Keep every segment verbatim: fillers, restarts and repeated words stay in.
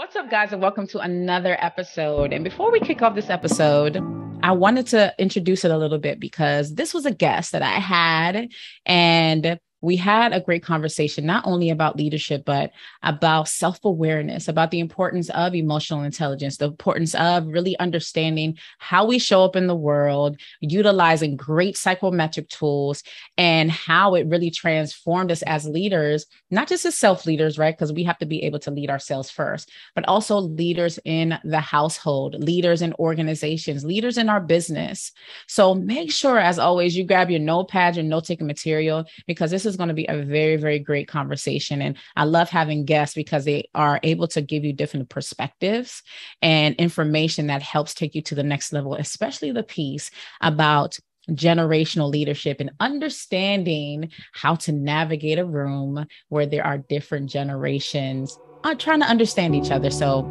What's up, guys, and welcome to another episode. And before we kick off this episode, I wanted to introduce it a little bit because this was a guest that I had, and we had a great conversation, not only about leadership, but about self-awareness, about the importance of emotional intelligence, the importance of really understanding how we show up in the world, utilizing great psychometric tools, and how it really transformed us as leaders, not just as self-leaders, right? Because we have to be able to lead ourselves first, but also leaders in the household, leaders in organizations, leaders in our business. So make sure, as always, you grab your notepad, your note-taking material, because this is is going to be a very, very great conversation. And I love having guests because they are able to give you different perspectives and information that helps take you to the next level, especially the piece about generational leadership and understanding how to navigate a room where there are different generations are trying to understand each other. So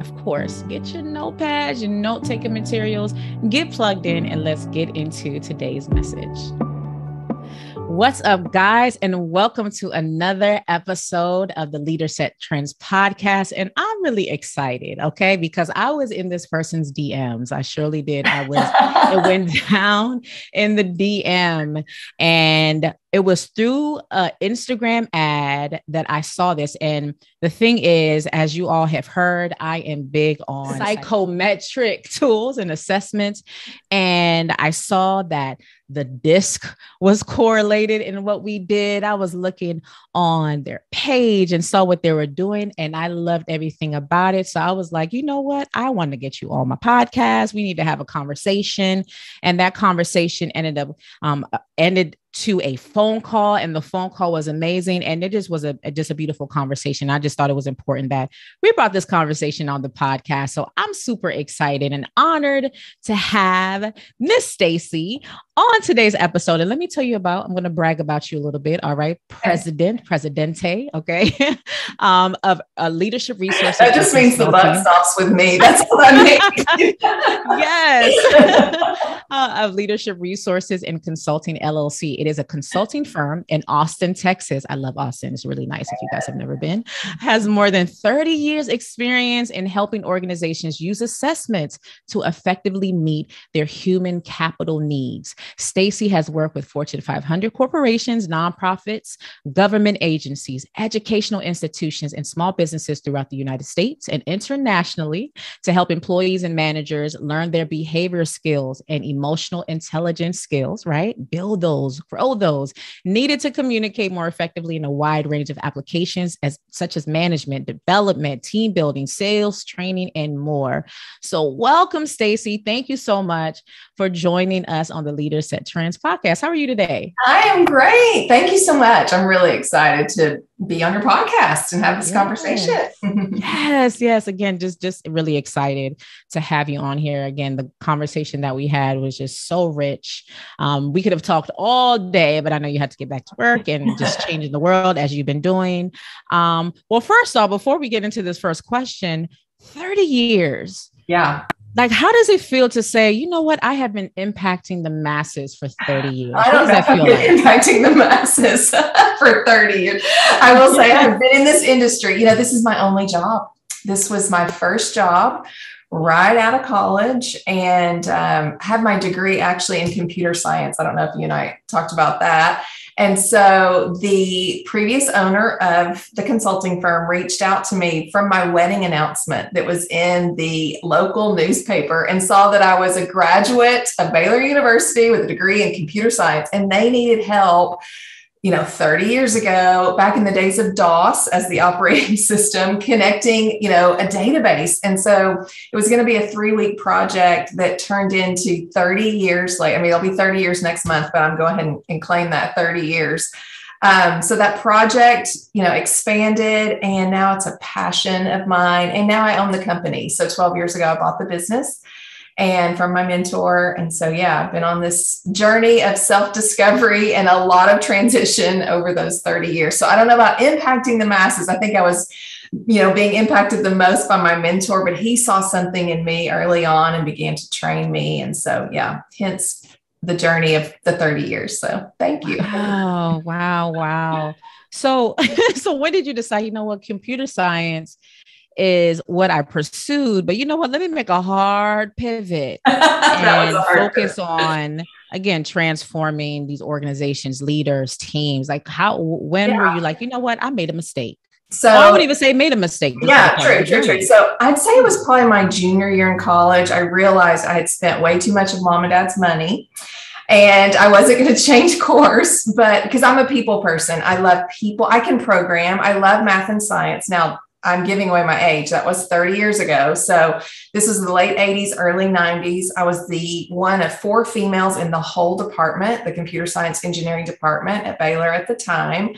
of course, get your notepads, your note-taking materials, get plugged in, and let's get into today's message. What's up, guys, and welcome to another episode of the Leaders Set Trends podcast. And I'm really excited, okay, because I was in this person's D Ms. I surely did. I was, it went down in the D M, and it was through an Instagram ad that I saw this. And the thing is, as you all have heard, I am big on psychometric tools and assessments. And I saw that the DISC was correlated in what we did. I was looking on their page and saw what they were doing, and I loved everything about it. So I was like, you know what? I want to get you on my podcast. We need to have a conversation. And that conversation ended up um, ended to a phone call, and the phone call was amazing. And it just was a, a just a beautiful conversation. I just thought it was important that we brought this conversation on the podcast. So I'm super excited and honored to have Miss Stacey on today's episode. And let me tell you about, I'm going to brag about you a little bit. All right. President, Presidente. Okay. um, of a uh, Leadership Resources. That just means the buck stops with me. That's what I mean. Yes. uh, of Leadership Resources and Consulting, L L C. It is a consulting firm in Austin, Texas. I love Austin. It's really nice if you guys have never been. Has more than thirty years experience in helping organizations use assessments to effectively meet their human capital needs. Stacey has worked with Fortune five hundred corporations, nonprofits, government agencies, educational institutions, and small businesses throughout the United States and internationally to help employees and managers learn their behavior skills and emotional intelligence skills, right? Build those, grow those, needed to communicate more effectively in a wide range of applications as such as management, development, team building, sales, training, and more. So welcome, Stacey. Thank you so much for joining us on the Leaders Set Trends podcast. How are you today? I am great. Thank you so much. I'm really excited to be on your podcast and have this yes. conversation. yes. Yes. Again, just, just really excited to have you on here. Again, the conversation that we had was just so rich. Um, we could have talked all day, but I know you had to get back to work and just changing the world as you've been doing. Um, well, first off, before we get into this first question, thirty years. Yeah. Like, how does it feel to say, you know what? I have been impacting the masses for thirty years. I don't know if I've been impacting the masses for thirty years. I will say I've been in this industry. You know, this is my only job. This was my first job right out of college, and um, had my degree actually in computer science. I don't know if you and I talked about that. And so the previous owner of the consulting firm reached out to me from my wedding announcement that was in the local newspaper and saw that I was a graduate of Baylor University with a degree in computer science, and they needed help. You know, thirty years ago, back in the days of DOS as the operating system, connecting, you know, a database. And so it was going to be a three week project that turned into thirty years. Like, I mean, it'll be thirty years next month, but I'm going ahead and, and claim that thirty years. Um, so that project, you know, expanded, and now it's a passion of mine. And now I own the company. So twelve years ago, I bought the business. And from my mentor. And so, yeah, I've been on this journey of self-discovery and a lot of transition over those thirty years. So I don't know about impacting the masses. I think I was, you know, being impacted the most by my mentor, but he saw something in me early on and began to train me. And so, yeah, hence the journey of the thirty years. So thank you. Wow, wow, wow. So, so when did you decide, you know what, computer science is what I pursued. But you know what? Let me make a hard pivot and hard focus pivot. on, again, transforming these organizations, leaders, teams. Like how, when yeah. were you like, you know what? I made a mistake. So I wouldn't even say made a mistake. Yeah, true, true, true. So I'd say it was probably my junior year in college. I realized I had spent way too much of mom and dad's money. And I wasn't going to change course, but because I'm a people person, I love people. I can program. I love math and science. Now I'm giving away my age. That was thirty years ago. So this was the late eighties, early nineties. I was the one of four females in the whole department, the computer science engineering department at Baylor at the time.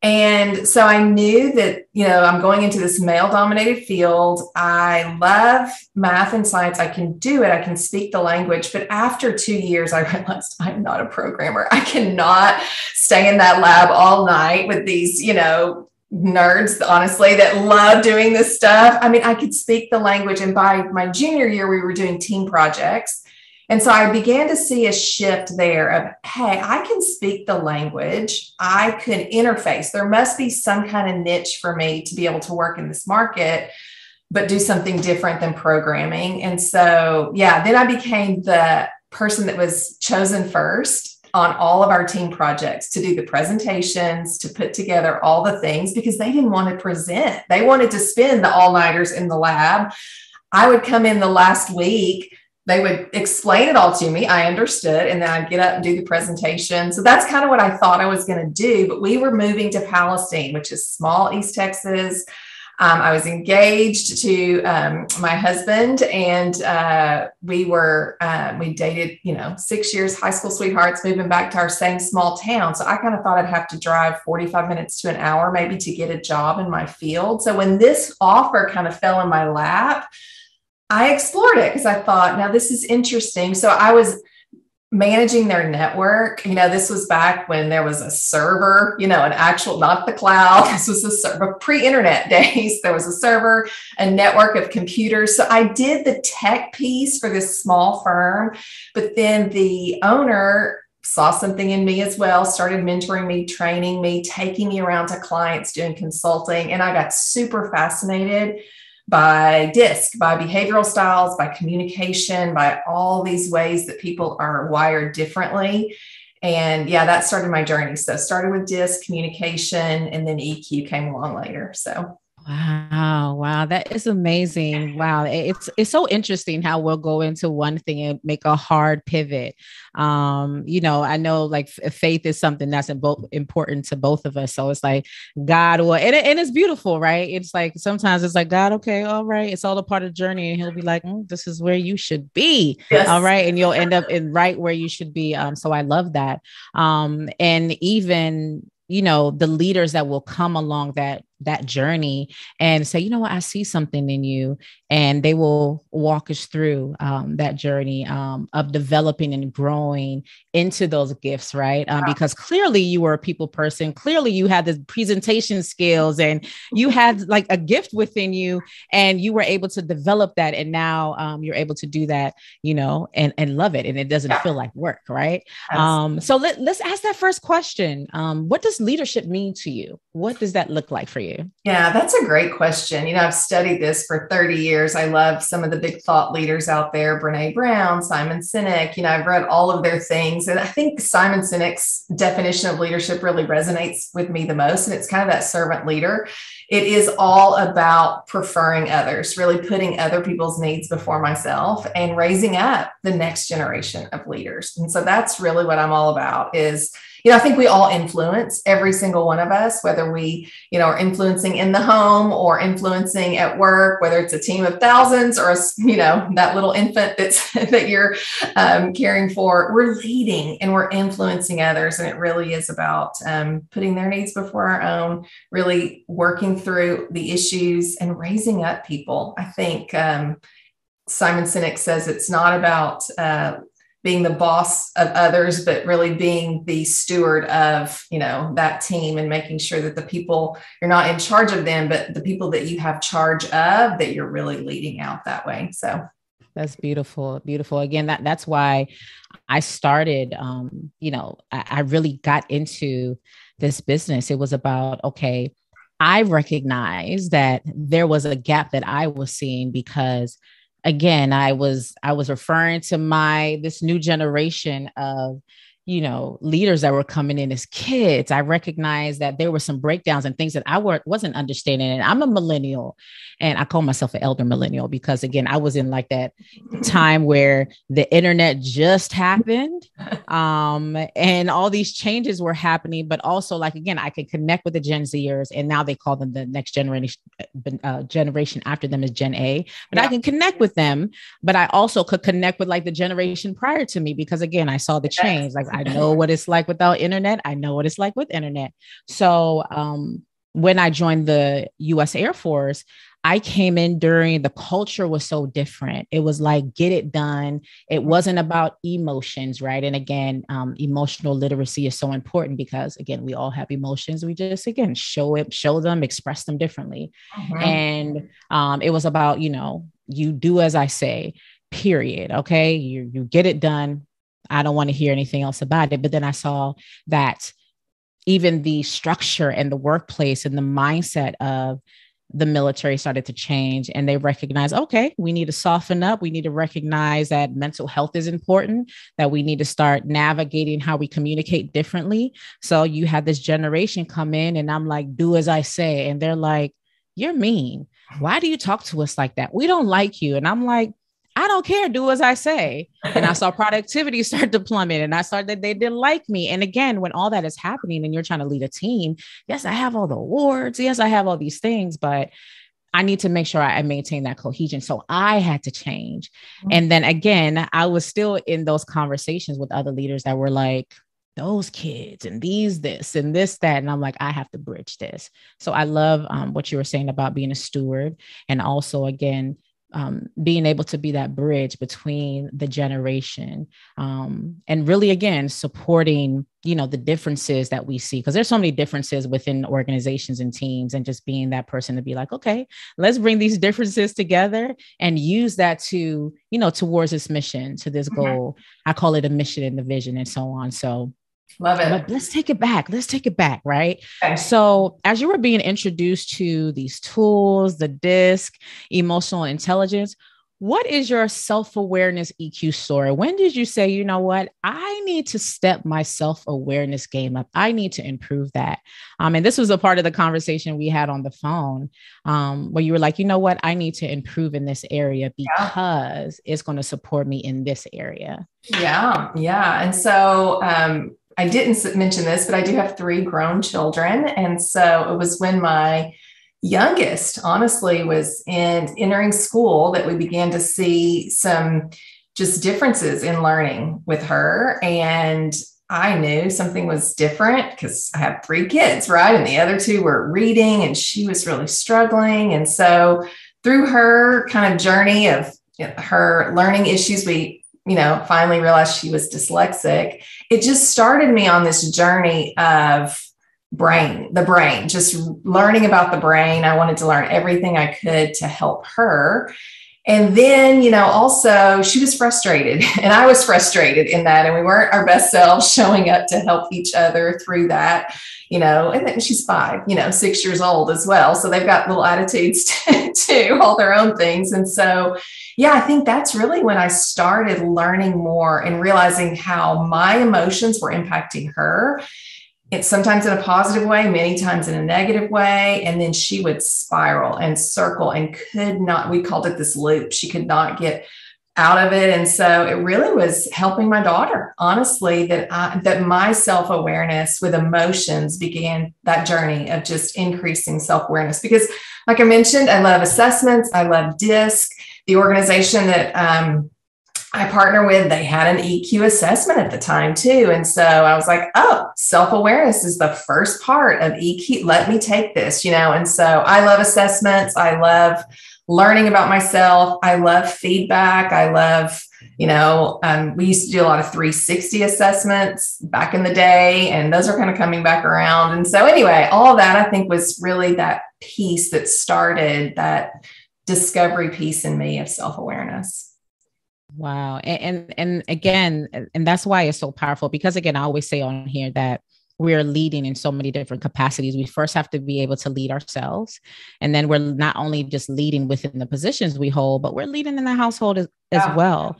And so I knew that, you know, I'm going into this male dominated field. I love math and science. I can do it. I can speak the language. But after two years, I realized I'm not a programmer. I cannot stay in that lab all night with these, you know, nerds, honestly, that love doing this stuff. I mean, I could speak the language. And by my junior year, we were doing team projects. And so I began to see a shift there of, hey, I can speak the language. I can interface. There must be some kind of niche for me to be able to work in this market, but do something different than programming. And so, yeah, then I became the person that was chosen first on all of our team projects to do the presentations, to put together all the things, because they didn't want to present. They wanted to spend the all-nighters in the lab. I would come in the last week. They would explain it all to me. I understood. And then I'd get up and do the presentation. So that's kind of what I thought I was going to do. But we were moving to Palestine, which is small East Texas. Um, I was engaged to um, my husband, and uh, we were, uh, we dated, you know, six years, high school sweethearts, moving back to our same small town. So I kind of thought I'd have to drive forty-five minutes to an hour, maybe, to get a job in my field. So when this offer kind of fell in my lap, I explored it because I thought, now this is interesting. So I was managing their network. You know, this was back when there was a server, you know, an actual, not the cloud. This was a server, pre-internet days. There was a server, a network of computers. So I did the tech piece for this small firm, but then the owner saw something in me as well, started mentoring me, training me, taking me around to clients, doing consulting. And I got super fascinated by DISC, by behavioral styles, by communication, by all these ways that people are wired differently. And yeah, that started my journey. So started with DISC, communication, and then E Q came along later. So. Wow. Wow. That is amazing. Wow. It's, it's so interesting how we'll go into one thing and make a hard pivot. Um, you know, I know like faith is something that's important to both of us. So it's like God will, and, and it's beautiful, right? It's like, sometimes it's like, God, okay, all right. It's all a part of the journey. And he'll be like, mm, this is where you should be. Yes. All right. And you'll end up in right where you should be. Um, so I love that. Um, and even, you know, the leaders that will come along that, that journey and say, you know what, I see something in you, and they will walk us through um, that journey um, of developing and growing into those gifts, right? Um, wow. Because clearly you were a people person. Clearly you had the presentation skills and you had like a gift within you, and you were able to develop that. And now um, you're able to do that, you know, and, and love it. And it doesn't yeah. feel like work, right? Um, so let, let's ask that first question. Um, what does leadership mean to you? What does that look like for you? Yeah, that's a great question. You know, I've studied this for thirty years. I love some of the big thought leaders out there, Brené Brown, Simon Sinek. You know, I've read all of their things. And I think Simon Sinek's definition of leadership really resonates with me the most. And it's kind of that servant leader. It is all about preferring others, really putting other people's needs before myself and raising up the next generation of leaders. And so that's really what I'm all about is, you know, I think we all influence, every single one of us, whether we, you know, are influencing in the home or influencing at work, whether it's a team of thousands or, a, you know, that little infant that's, that you're um, caring for, we're leading and we're influencing others. And it really is about um, putting their needs before our own, really working through the issues and raising up people. I think um, Simon Sinek says it's not about uh, being the boss of others, but really being the steward of, you know, that team and making sure that the people, you're not in charge of them, but the people that you have charge of, that you're really leading out that way. So that's beautiful. Beautiful. Again, that that's why I started, um, you know, I, I really got into this business. It was about, okay, I recognized that there was a gap that I was seeing because, again, I was I was referring to my this new generation of, you know, leaders that were coming in as kids. I recognized that there were some breakdowns and things that I weren't wasn't understanding. And I'm a millennial, and I call myself an elder millennial because, again, I was in like that time where the internet just happened, um, and all these changes were happening. But also, like, again, I could connect with the Gen Zers, and now they call them the next generation uh, generation after them is Gen A. But yeah. I can connect with them, but I also could connect with like the generation prior to me because, again, I saw the change. Like, I know what it's like without internet. I know what it's like with internet. So um, when I joined the U S Air Force, I came in during the culture was so different. It was like, get it done. It wasn't about emotions, right? And again, um, emotional literacy is so important because, again, we all have emotions. We just, again, show it, show them, express them differently. Mm-hmm. And um, it was about, you know, you do as I say, period. Okay. You, you get it done. I don't want to hear anything else about it. But then I saw that even the structure and the workplace and the mindset of the military started to change, and they recognized, okay, we need to soften up. We need to recognize that mental health is important, that we need to start navigating how we communicate differently. So you had this generation come in, and I'm like, do as I say. And they're like, you're mean. Why do you talk to us like that? We don't like you. And I'm like, I don't care. Do as I say. And I saw productivity start to plummet, and I saw that they didn't like me. And again, when all that is happening and you're trying to lead a team, yes, I have all the awards. Yes, I have all these things, but I need to make sure I maintain that cohesion. So I had to change. And then again, I was still in those conversations with other leaders that were like, those kids and these, this, and this, that. And I'm like, I have to bridge this. So I love um, what you were saying about being a steward. And also, again, Um, being able to be that bridge between the generation um, and really, again, supporting, you know, the differences that we see, because there's so many differences within organizations and teams, and just being that person to be like, OK, let's bring these differences together and use that to, you know, towards this mission, to this mm-hmm. goal. I call it a mission and the vision and so on. So love it. Like, let's take it back. Let's take it back. Right. Okay. So as you were being introduced to these tools, the DISC, emotional intelligence, what is your self-awareness E Q story? When did you say, you know what, I need to step my self-awareness game up. I need to improve that. Um, and this was a part of the conversation we had on the phone um, where you were like, you know what, I need to improve in this area because yeah. it's going to support me in this area. Yeah. Yeah. And so, um, I didn't mention this, but I do have three grown children. And so it was when my youngest, honestly, was in entering school that we began to see some just differences in learning with her. And I knew something was different because I have three kids, right? And the other two were reading, and she was really struggling. And so through her kind of journey of her learning issues, we you know, finally realized she was dyslexic. It just started me on this journey of brain, the brain, just learning about the brain. I wanted to learn everything I could to help her. And then, you know, also she was frustrated, and I was frustrated in that, and we weren't our best selves showing up to help each other through that, you know, and then she's five, you know, six years old as well. So they've got little attitudes to, to all their own things. And so, yeah, I think that's really when I started learning more and realizing how my emotions were impacting her. It's sometimes in a positive way, many times in a negative way. And then she would spiral and circle and could not, we called it this loop. She could not get out of it. And so it really was helping my daughter, honestly, that I, that my self-awareness with emotions began that journey of just increasing self-awareness. Because like I mentioned, I love assessments. I love DISC. The organization that, um, I partner with, they had an E Q assessment at the time too. And so I was like, oh, self-awareness is the first part of E Q. Let me take this, you know? And so I love assessments. I love learning about myself. I love feedback. I love, you know, um, we used to do a lot of three sixty assessments back in the day, and those are kind of coming back around. And so anyway, all that I think was really that piece that started that discovery piece in me of self-awareness. Wow. And, and, and again, and that's why it's so powerful, because again, I always say on here that we're leading in so many different capacities. We first have to be able to lead ourselves. And then we're not only just leading within the positions we hold, but we're leading in the household as, yeah. as well.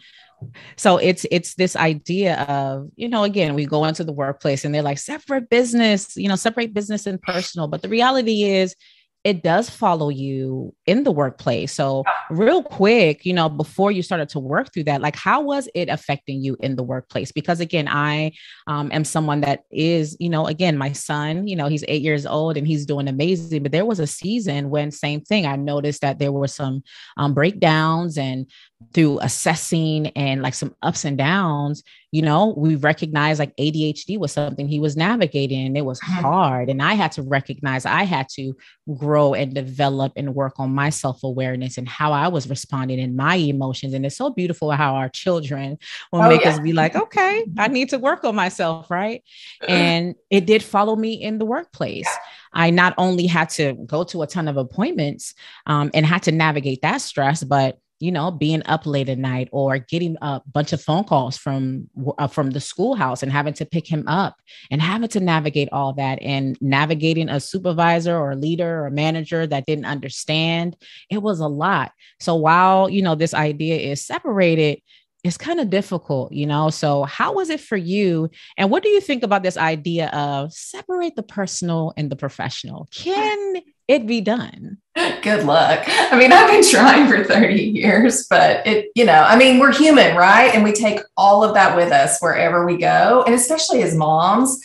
So it's, it's this idea of, you know, again, we go into the workplace and they're like, separate business, you know, separate business and personal. But the reality is it does follow you in the workplace. So real quick, you know, before you started to work through that, like, how was it affecting you in the workplace? Because again, I um, am someone that is, you know, again, my son, you know, he's eight years old and he's doing amazing, but there was a season when same thing, I noticed that there were some um, breakdowns, and through assessing and like some ups and downs, you know, we recognized like A D H D was something he was navigating, and it was hard. And I had to recognize I had to grow and develop and work on my self-awareness and how I was responding in my emotions. And it's so beautiful how our children will oh, make yeah. us be like, okay, I need to work on myself. Right. And it did follow me in the workplace. Yeah. I not only had to go to a ton of appointments um, and had to navigate that stress, but you know, being up late at night or getting a bunch of phone calls from, uh, from the schoolhouse and having to pick him up and having to navigate all that and navigating a supervisor or a leader or a manager that didn't understand. It was a lot. So while, you know, this idea is separated, it's kind of difficult, you know? So how was it for you? And what do you think about this idea of separate the personal and the professional? Can it be done? Good luck. I mean, I've been trying for thirty years, but it, you know, I mean, we're human, right? And we take all of that with us wherever we go. And especially as moms,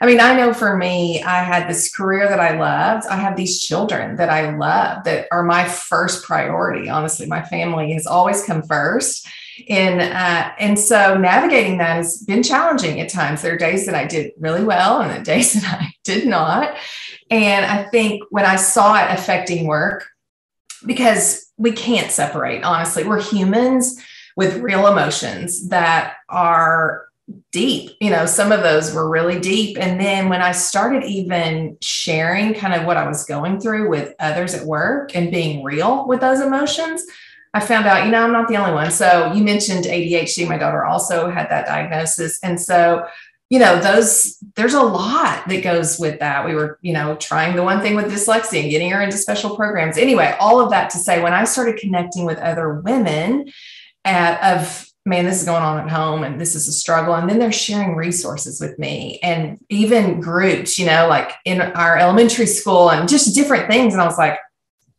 I mean, I know for me, I had this career that I loved. I have these children that I love that are my first priority. Honestly, my family has always come first. And, uh, and so navigating that has been challenging at times. There are days that I did really well and the days that I did not. And I think when I saw it affecting work, because we can't separate, honestly, we're humans with real emotions that are deep. You know, some of those were really deep. And then when I started even sharing kind of what I was going through with others at work and being real with those emotions, I found out, you know, I'm not the only one. So you mentioned A D H D. My daughter also had that diagnosis. And so, you know, those, there's a lot that goes with that. We were, you know, trying the one thing with dyslexia and getting her into special programs. Anyway, all of that to say, when I started connecting with other women at, of, man, this is going on at home and this is a struggle. And then they're sharing resources with me and even groups, you know, like in our elementary school and just different things. And I was like,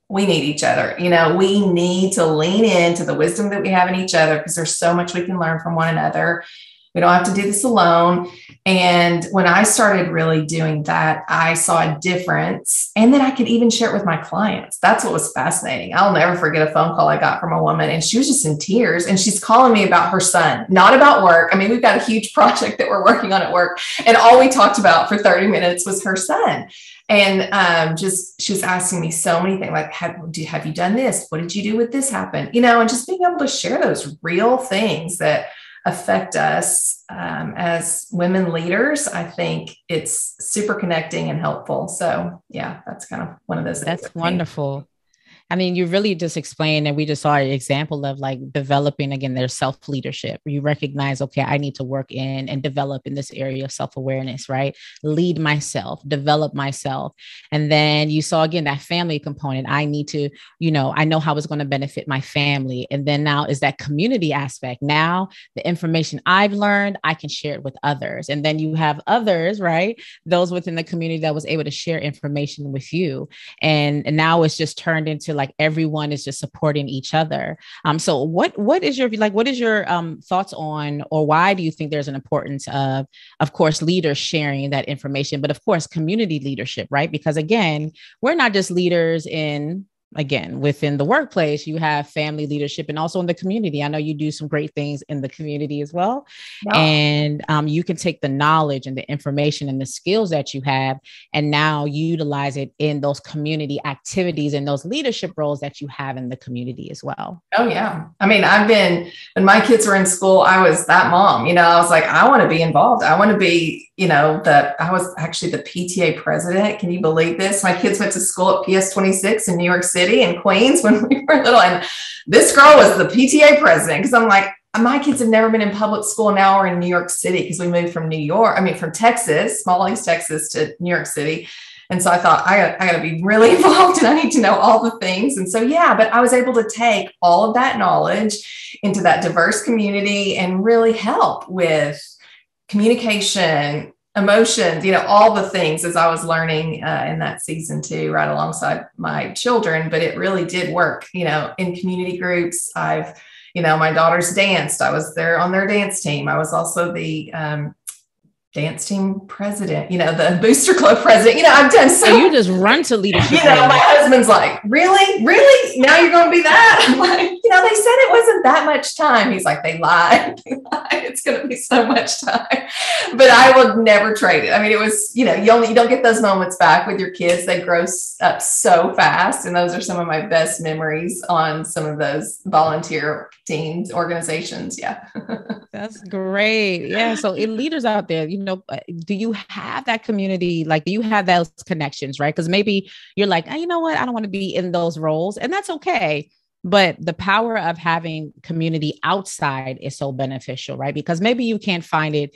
we need each other. You know, we need to lean into the wisdom that we have in each other because there's so much we can learn from one another. We don't have to do this alone. And when I started really doing that, I saw a difference. And then I could even share it with my clients. That's what was fascinating. I'll never forget a phone call I got from a woman, and she was just in tears. And she's calling me about her son, not about work. I mean, we've got a huge project that we're working on at work. And all we talked about for thirty minutes was her son. And um, just, she was asking me so many things like, have, do, have you done this? What did you do with this happen? You know, and just being able to share those real things that affect us um, as women leaders, I think it's super connecting and helpful. So yeah, that's kind of one of those things. That's wonderful. I mean, you really just explained, and we just saw an example of like developing, again, their self-leadership. You recognize, okay, I need to work in and develop in this area of self-awareness, right? Lead myself, develop myself. And then you saw, again, that family component. I need to, you know, I know how it's going to benefit my family. And then now is that community aspect. Now the information I've learned, I can share it with others. And then you have others, right? Those within the community that was able to share information with you. And, and now it's just turned into like, Like everyone is just supporting each other. Um, so what, what is your, like, what is your um, thoughts on, or why do you think there's an importance of, of course, leaders sharing that information, but of course, community leadership, right? Because again, we're not just leaders in, again, within the workplace, you have family leadership and also in the community. I know you do some great things in the community as well. Wow. And um, you can take the knowledge and the information and the skills that you have and now utilize it in those community activities and those leadership roles that you have in the community as well. Oh, yeah. I mean, I've been, when my kids were in school, I was that mom, you know, I was like, I want to be involved. I want to be, you know, the, I was actually the P T A president. Can you believe this? My kids went to school at P S twenty-six in New York City and Queens when we were little. And this girl was the P T A president. Cause I'm like, my kids have never been in public school. Now we're in New York City because we moved from New York, I mean, from Texas, Small Lakes, Texas to New York City. And so I thought, I got, I got to be really involved and I need to know all the things. And so, yeah, but I was able to take all of that knowledge into that diverse community and really help with communication, emotions, you know, all the things as I was learning uh, in that season too, right alongside my children. But it really did work, you know, in community groups. I've, you know, my daughters danced. I was there on their dance team. I was also the um, dance team president, you know, the booster club president, you know, I've done so. So you just run to leadership. You know, my husband's like, really, really? Now you're going to be that? I'm like, you know, they said it wasn't that much time. He's like, they lied. They lied. It's going to be so much time, but I will never trade it. I mean, it was, you know, you only, you don't get those moments back with your kids. They grow up so fast. And those are some of my best memories on some of those volunteer teams, organizations. Yeah. That's great. Yeah. So it, leaders out there, you know, do you have that community? Like, do you have those connections, right? Because maybe you're like, oh, you know what? I don't want to be in those roles, and that's okay. But the power of having community outside is so beneficial, right? Because maybe you can't find it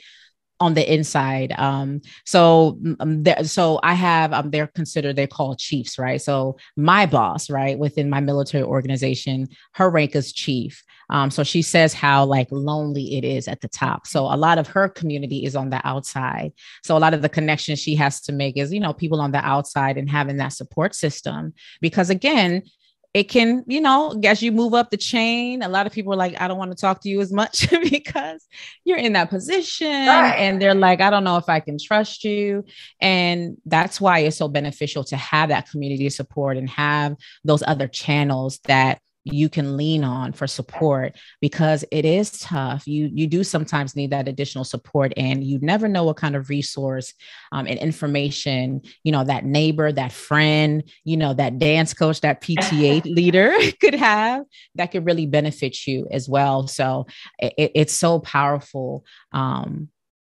on the inside. Um, so, um, there, so I have, um, they're considered, they're called chiefs, right? So my boss, right, within my military organization, her rank is chief. Um, so she says how like lonely it is at the top. So a lot of her community is on the outside. So a lot of the connections she has to make is, you know, people on the outside and having that support system, because again, it can, you know, as you move up the chain, a lot of people are like, I don't want to talk to you as much because you're in that position. Right. And they're like, I don't know if I can trust you. And that's why it's so beneficial to have that community support and have those other channels that you can lean on for support, because it is tough. You, you do sometimes need that additional support, and you never know what kind of resource um, and information, you know, that neighbor, that friend, you know, that dance coach, that P T A leader could have that could really benefit you as well. So it, it's so powerful. Um,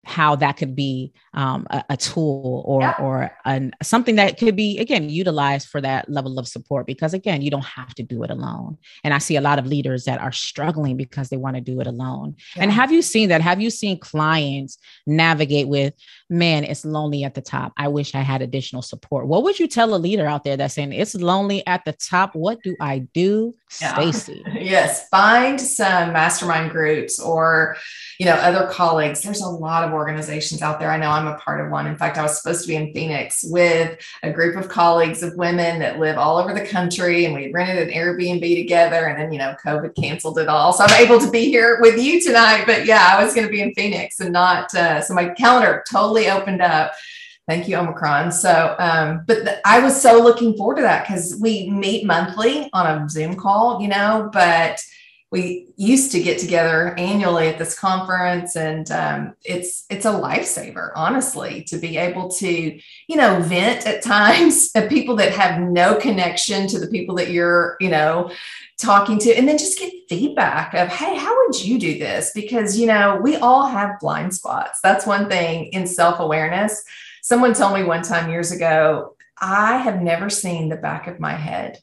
how that could be um, a, a tool or yeah. or an, something that could be, again, utilized for that level of support, because again, you don't have to do it alone. And I see a lot of leaders that are struggling because they want to do it alone. Yeah. And have you seen that? Have you seen clients navigate with, man, it's lonely at the top. I wish I had additional support. What would you tell a leader out there that's saying it's lonely at the top? What do I do, yeah. Stacey? Yes. Find some mastermind groups or, you know, other colleagues. There's a lot of organizations out there. I know I'm a part of one. In fact, I was supposed to be in Phoenix with a group of colleagues of women that live all over the country, and we rented an Airbnb together, and then, you know, COVID canceled it all. So I'm able to be here with you tonight, but yeah, I was going to be in Phoenix and not, uh, so my calendar totally opened up. Thank you, Omicron. So, um, but the, I was so looking forward to that, because we meet monthly on a Zoom call, you know, but we used to get together annually at this conference, and um, it's it's a lifesaver, honestly, to be able to, you know, vent at times at people that have no connection to the people that you're, you know, talking to, and then just get feedback of, hey, how would you do this? Because, you know, we all have blind spots. That's one thing in self-awareness. Someone told me one time years ago, I have never seen the back of my head.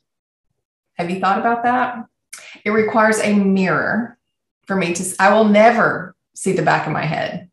Have you thought about that? It requires a mirror for me to, I will never see the back of my head.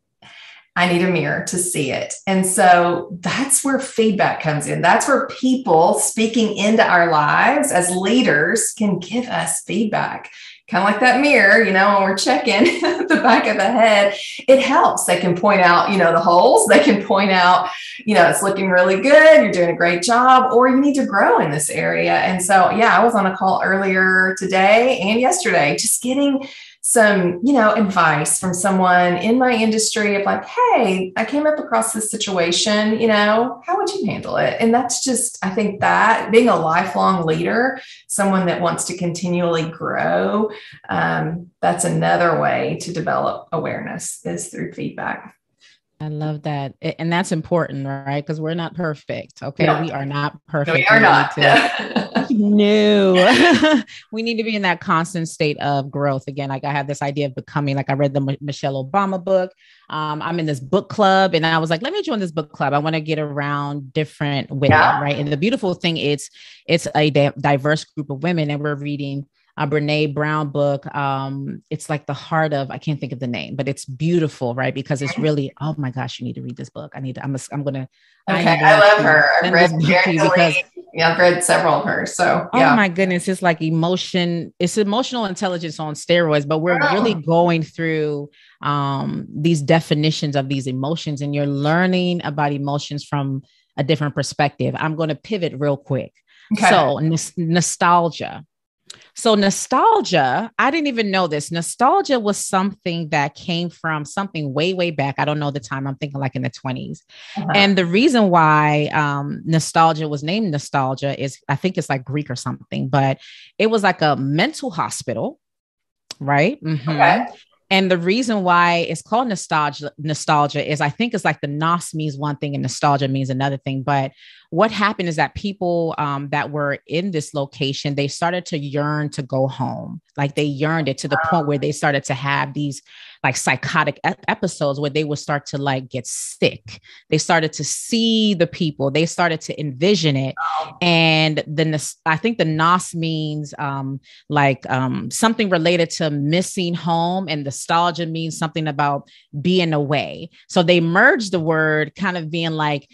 I need a mirror to see it. And so that's where feedback comes in. That's where people speaking into our lives as leaders can give us feedback. Kind of like that mirror, you know, when we're checking the back of the head, it helps. They can point out, you know, the holes. They can point out, you know, it's looking really good. You're doing a great job, or you need to grow in this area. And so, yeah, I was on a call earlier today and yesterday, just getting some, you know, advice from someone in my industry of like, hey, I came up across this situation, you know, how would you handle it? And that's just, I think that being a lifelong leader, someone that wants to continually grow, um, that's another way to develop awareness is through feedback. I love that. And that's important, right? Because we're not perfect. Okay. No. We are not perfect. No, we are not. No. No. We need to be in that constant state of growth. Again, like I have this idea of becoming, like I read the M- Michelle Obama book. Um, I'm in this book club, and I was like, let me join this book club. I want to get around different women. Yeah. Right. And the beautiful thing is it's a di- diverse group of women, and we're reading a Brené Brown book. Um, it's like the heart of, I can't think of the name, but it's beautiful, right? Because it's really, oh my gosh, you need to read this book. I need to, I'm, a, I'm going to. Okay, I, I love to her. I've read, because, yeah, I've read several of her. So, yeah. Oh my goodness. It's like emotion. It's emotional intelligence on steroids, but we're oh. really going through um, these definitions of these emotions, and you're learning about emotions from a different perspective. I'm going to pivot real quick. Okay. So n- nostalgia. So nostalgia, I didn't even know this. Nostalgia was something that came from something way, way back. I don't know the time. I'm thinking like in the twenties. Uh-huh. And the reason why um, nostalgia was named nostalgia is, I think it's like Greek or something, but it was like a mental hospital, right? Mm-hmm. Okay. And the reason why it's called nostalgia, nostalgia is, I think it's like the nos means one thing and nostalgia means another thing. But what happened is that people um, that were in this location, they started to yearn to go home. Like they yearned it to the point where they started to have these like psychotic ep- episodes where they would start to like get sick. They started to see the people. They started to envision it. And then I think the nos means um, like um, something related to missing home, and nostalgia means something about being away. So they merged the word, kind of being like,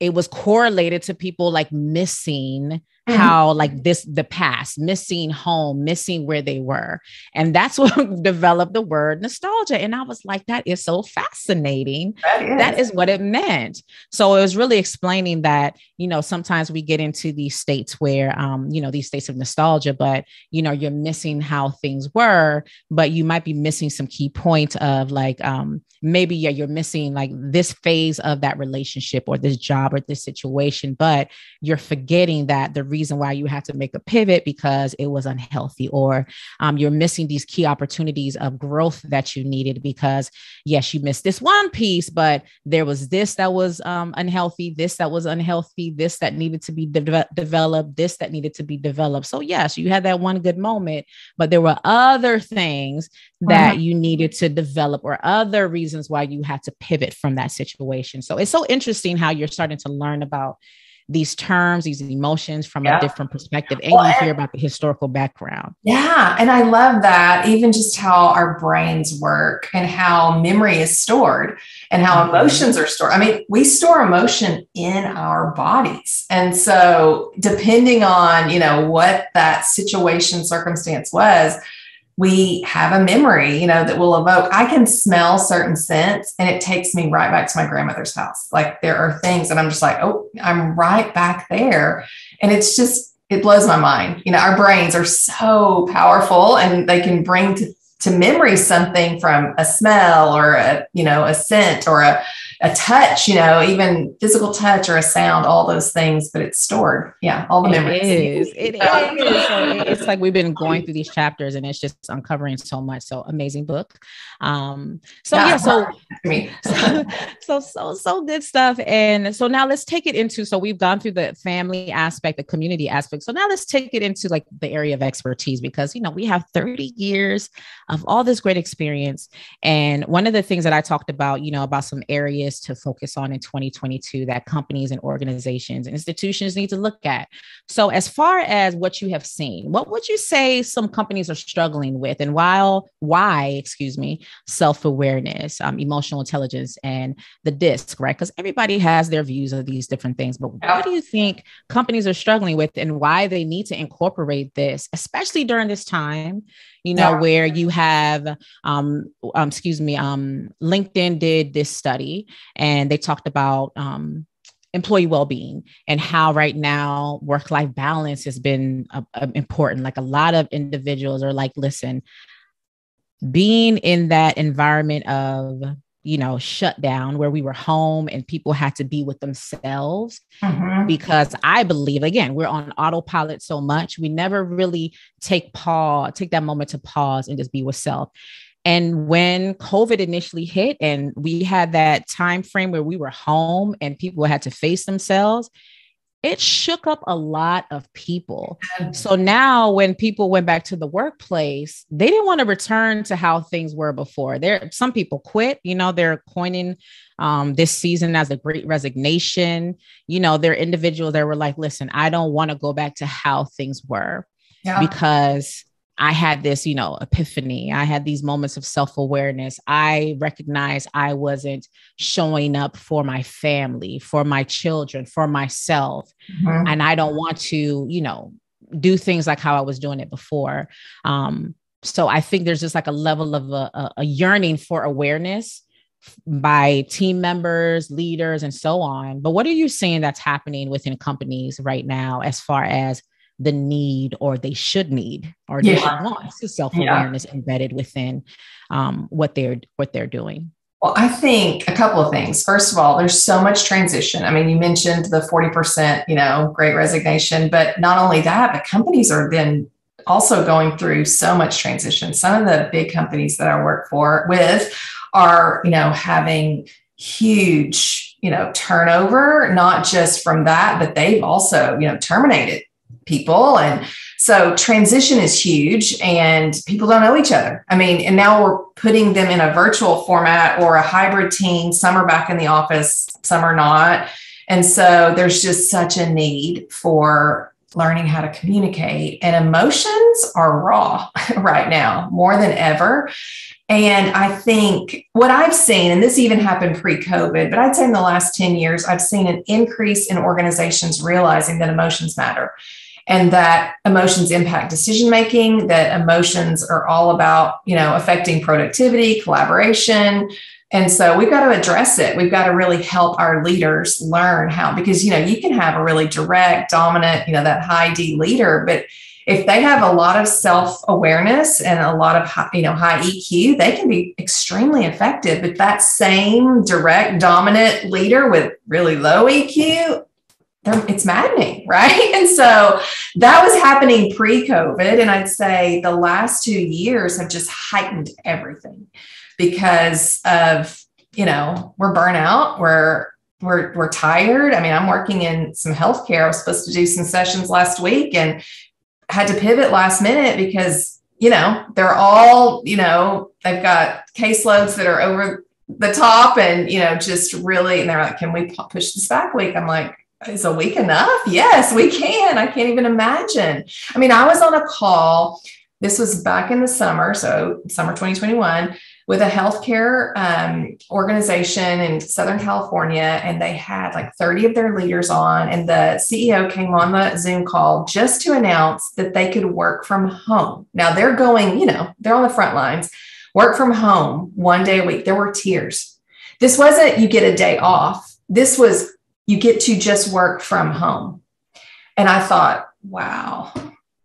it was correlated to people like missing mm-hmm. how like this, the past, missing home, missing where they were. And that's what developed the word nostalgia. And I was like, that is so fascinating. That is. that is what it meant. So it was really explaining that, you know, sometimes we get into these states where, um, you know, these states of nostalgia, but, you know, you're missing how things were, but you might be missing some key points of like, um, maybe yeah, you're missing like this phase of that relationship or this job or this situation, but you're forgetting that the reason why you have to make a pivot because it was unhealthy, or um, you're missing these key opportunities of growth that you needed because yes, you missed this one piece, but there was this that was um, unhealthy, this that was unhealthy, this that needed to be de- developed, this that needed to be developed. So yes, you had that one good moment, but there were other things that uh-huh. you needed to develop or other reasons why you had to pivot from that situation. So it's so interesting how you're starting to learn about these terms, these emotions from yeah. a different perspective. And well, you hear and, about the historical background. Yeah. And I love that, even just how our brains work and how memory is stored and how emotions are stored. I mean, we store emotion in our bodies. And so depending on, you know, what that situation, circumstance was, we have a memory, you know, that will evoke. I can smell certain scents and it takes me right back to my grandmother's house. Like there are things that I'm just like, oh, I'm right back there. And it's just, it blows my mind. You know, our brains are so powerful and they can bring to, to memory something from a smell or a, you know, a scent or a, a touch, you know, even physical touch or a sound, all those things, but it's stored. Yeah. All the memories. It is. It is. It's like we've been going through these chapters and it's just uncovering so much. So amazing book. Um, so yeah, so, so, so, so, so good stuff. And so now let's take it into, so we've gone through the family aspect, the community aspect. So now let's take it into like the area of expertise, because, you know, we have thirty years of all this great experience. And one of the things that I talked about, you know, about some areas to focus on in twenty twenty-two that companies and organizations and institutions need to look at. So as far as what you have seen, what would you say some companies are struggling with, and while why, excuse me, self-awareness, um, emotional intelligence, and the D I S C, right? Because everybody has their views of these different things, but what do you think companies are struggling with and why they need to incorporate this, especially during this time, you know, yeah. where you have, um, um, excuse me, um, LinkedIn did this study and they talked about um, employee well-being and how right now work-life balance has been uh, important. Like a lot of individuals are like, listen, being in that environment of, you know, shutdown where we were home and people had to be with themselves mm-hmm. because I believe, again, we're on autopilot so much. We never really take pause, take that moment to pause and just be with self. And when COVID initially hit and we had that time frame where we were home and people had to face themselves, it shook up a lot of people. So now when people went back to the workplace, they didn't want to return to how things were before. There, some people quit, you know, they're coining um, this season as the Great Resignation. You know, there are individuals that were like, listen, I don't want to go back to how things were yeah. because I had this, you know, epiphany. I had these moments of self-awareness. I recognized I wasn't showing up for my family, for my children, for myself. Mm-hmm. And I don't want to, you know, do things like how I was doing it before. Um, so I think there's just like a level of a, a yearning for awareness by team members, leaders, and so on. But what are you seeing that's happening within companies right now as far as the need, or they should need, or yeah. they should want self-awareness yeah. embedded within um, what they're what they're doing? Well, I think a couple of things. First of all, there's so much transition. I mean, you mentioned the forty percent, you know, Great Resignation, but not only that, but companies are then also going through so much transition. Some of the big companies that I work for with are, you know, having huge, you know, turnover, not just from that, but they've also, you know, terminated people. And so transition is huge, and people don't know each other. I mean, and now we're putting them in a virtual format or a hybrid team. Some are back in the office, some are not. And so there's just such a need for learning how to communicate, and emotions are raw right now more than ever. And I think what I've seen, and this even happened pre-COVID, but I'd say in the last ten years, I've seen an increase in organizations realizing that emotions matter, and that emotions impact decision-making, that emotions are all about, you know, affecting productivity, collaboration. And so we've got to address it. We've got to really help our leaders learn how, because, you know, you can have a really direct, dominant, you know, that high D leader, but if they have a lot of self-awareness and a lot of high, you know, high E Q, they can be extremely effective. But that same direct, dominant leader with really low E Q, it's maddening, right? And so that was happening pre-COVID. And I'd say the last two years have just heightened everything because of, you know, we're burnout, we're we're we're tired. I mean, I'm working in some healthcare. I was supposed to do some sessions last week and had to pivot last minute because, you know, they're all, you know, they've got caseloads that are over the top, and, you know, just really, and they're like, can we push this back week? I'm like, is a week enough? Yes, we can. I can't even imagine. I mean, I was on a call. This was back in the summer. So summer twenty twenty-one with a healthcare um, organization in Southern California. And they had like thirty of their leaders on. And the C E O came on the Zoom call just to announce that they could work from home. Now they're going, you know, they're on the front lines, work from home one day a week. There were tears. This wasn't you get a day off. This was you get to just work from home. And I thought, wow.